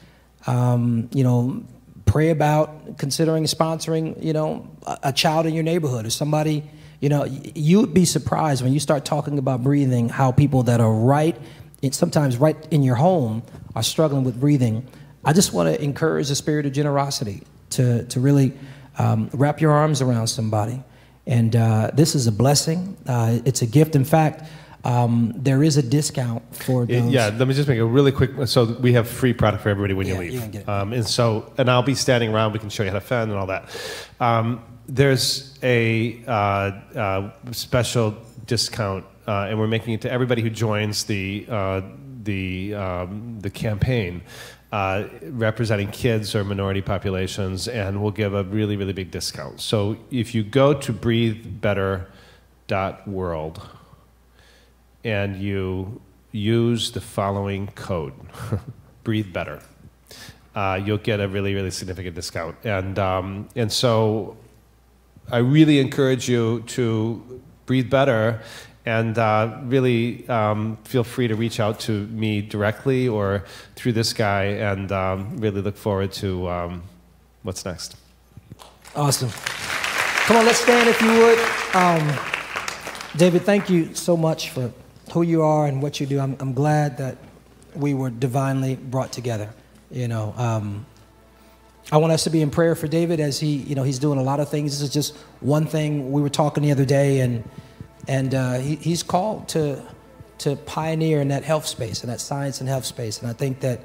Um, you know, pray about considering sponsoring, you know, a, a child in your neighborhood or somebody, you know, you'd be surprised when you start talking about breathing, how people that are right, it's sometimes right in your home, are struggling with breathing. I just want to encourage the spirit of generosity to, to really um, wrap your arms around somebody. And uh, this is a blessing. Uh, it's a gift. In fact, um, there is a discount for those. Yeah, let me just make a really quick, so we have free product for everybody when yeah, you leave. You can get it. Um, and so, and I'll be standing around, we can show you how to fend and all that. Um, there's a uh, uh, special discount, uh, and we're making it to everybody who joins the, uh, the, um, the campaign. Uh, representing kids or minority populations, and we'll give a really, really big discount. So if you go to breathe better dot world and you use the following code, breathe better, uh, you'll get a really, really significant discount. And, um, and so I really encourage you to breathe better, and uh, really um, feel free to reach out to me directly or through this guy, and um, really look forward to um, what's next. Awesome. Come on, let's stand if you would. Um, David, thank you so much for who you are and what you do. I'm, I'm glad that we were divinely brought together. You know, um, I want us to be in prayer for David as he, you know, he's doing a lot of things. This is just one thing. We were talking the other day, and And uh, he, he's called to, to pioneer in that health space, in that science and health space. And I think that,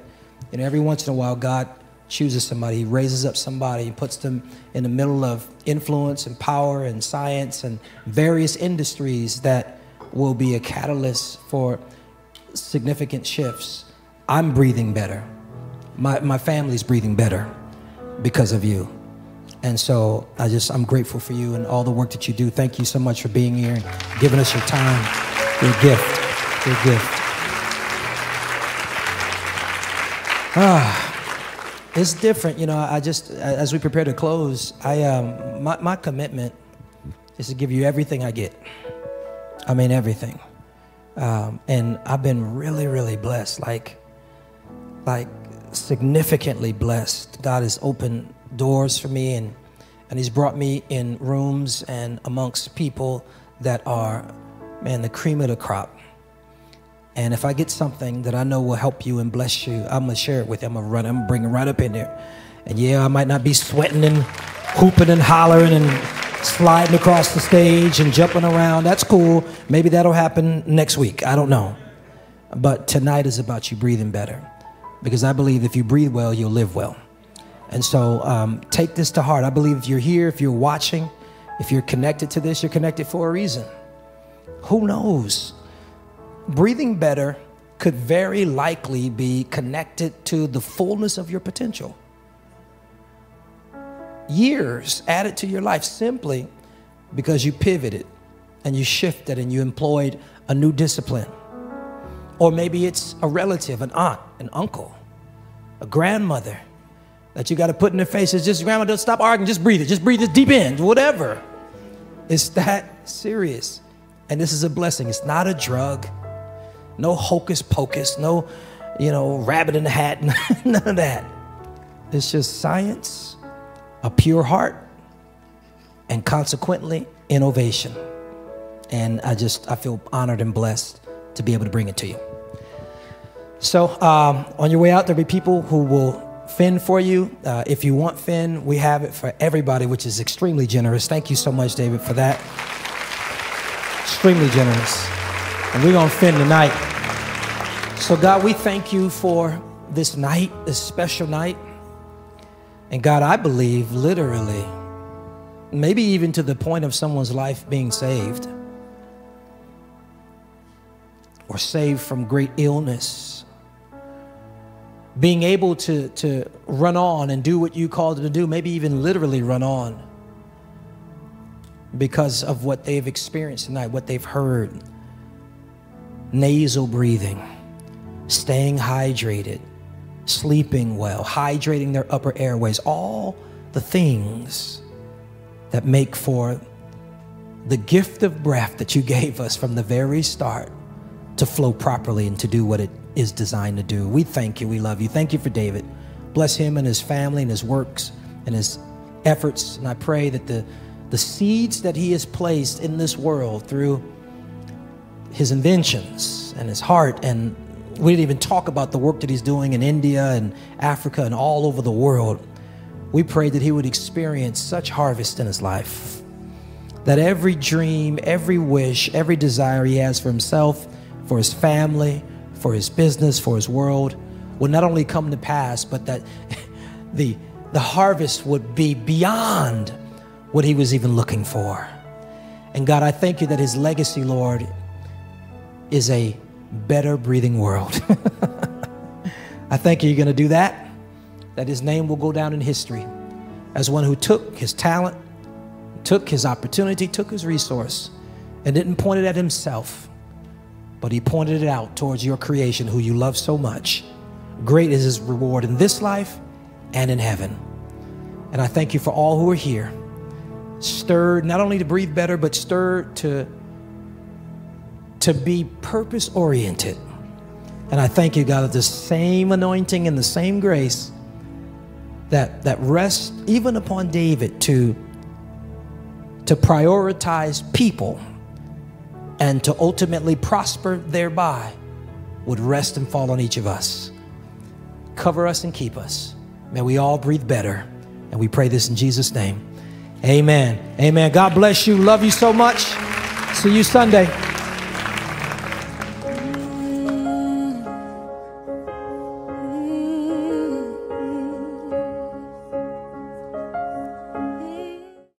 you know, every once in a while, God chooses somebody, he raises up somebody, he puts them in the middle of influence and power and science and various industries that will be a catalyst for significant shifts. I'm breathing better. My, my family's breathing better because of you. And so I just, I'm grateful for you and all the work that you do. Thank you so much for being here and giving us your time, your gift, your gift. Ah, it's different, you know, I just, as we prepare to close, I, um, my, my commitment is to give you everything I get. I mean, everything. Um, and I've been really, really blessed, like, like significantly blessed. God has opened doors for me, and and he's brought me in rooms and amongst people that are, man, the cream of the crop. And if I get something that I know will help you and bless you, I'm gonna share it with you. I'm gonna run, I'm gonna bring it right up in there. And yeah, I might not be sweating and hooping and hollering and sliding across the stage and jumping around. That's cool. Maybe that'll happen next week. I don't know. But tonight is about you breathing better, because I believe if you breathe well, you'll live well. And so um, take this to heart. I believe if you're here, if you're watching, if you're connected to this, you're connected for a reason. Who knows? Breathing better could very likely be connected to the fullness of your potential. Years added to your life simply because you pivoted and you shifted and you employed a new discipline. Or maybe it's a relative, an aunt, an uncle, a grandmother, that you got to put in their faces, just, grandma, don't stop arguing, just breathe it, just breathe it deep in, whatever. It's that serious. And this is a blessing. It's not a drug. No hocus pocus, no, you know, rabbit in the hat, none of that. It's just science, a pure heart, and consequently, innovation. And I just, I feel honored and blessed to be able to bring it to you. So um, on your way out, there'll be people who will fend for you. Uh, if you want fend, we have it for everybody, which is extremely generous. Thank you so much, David, for that. Extremely generous. And we're going to fend tonight. So God, we thank you for this night, this special night. And God, I believe literally, maybe even to the point of someone's life being saved, or saved from great illness, being able to, to run on and do what you called them to do, maybe even literally run on because of what they've experienced tonight, what they've heard. Nasal breathing, staying hydrated, sleeping well, hydrating their upper airways, all the things that make for the gift of breath that you gave us from the very start to flow properly and to do what it is designed to do. We thank you. We love you. Thank you for David. Bless him and his family and his works and his efforts. And I pray that the, the seeds that he has placed in this world through his inventions and his heart, and we didn't even talk about the work that he's doing in India and Africa and all over the world. We pray that he would experience such harvest in his life that every dream, every wish, every desire he has for himself, for his family, for his business, for his world, would not only come to pass, but that the, the harvest would be beyond what he was even looking for. And God, I thank you that his legacy, Lord, is a better breathing world. I thank you you're going to do that, that his name will go down in history as one who took his talent, took his opportunity, took his resource, and didn't point it at himself, but he pointed it out towards your creation, who you love so much. Great is his reward in this life and in heaven. And I thank you for all who are here, stirred not only to breathe better, but stirred to to be purpose-oriented. And I thank you, God, that the same anointing and the same grace that, that rests even upon David to, to prioritize people and to ultimately prosper thereby would rest and fall on each of us. Cover us and keep us. May we all breathe better. And we pray this in Jesus' name. Amen. Amen. God bless you. Love you so much. See you Sunday.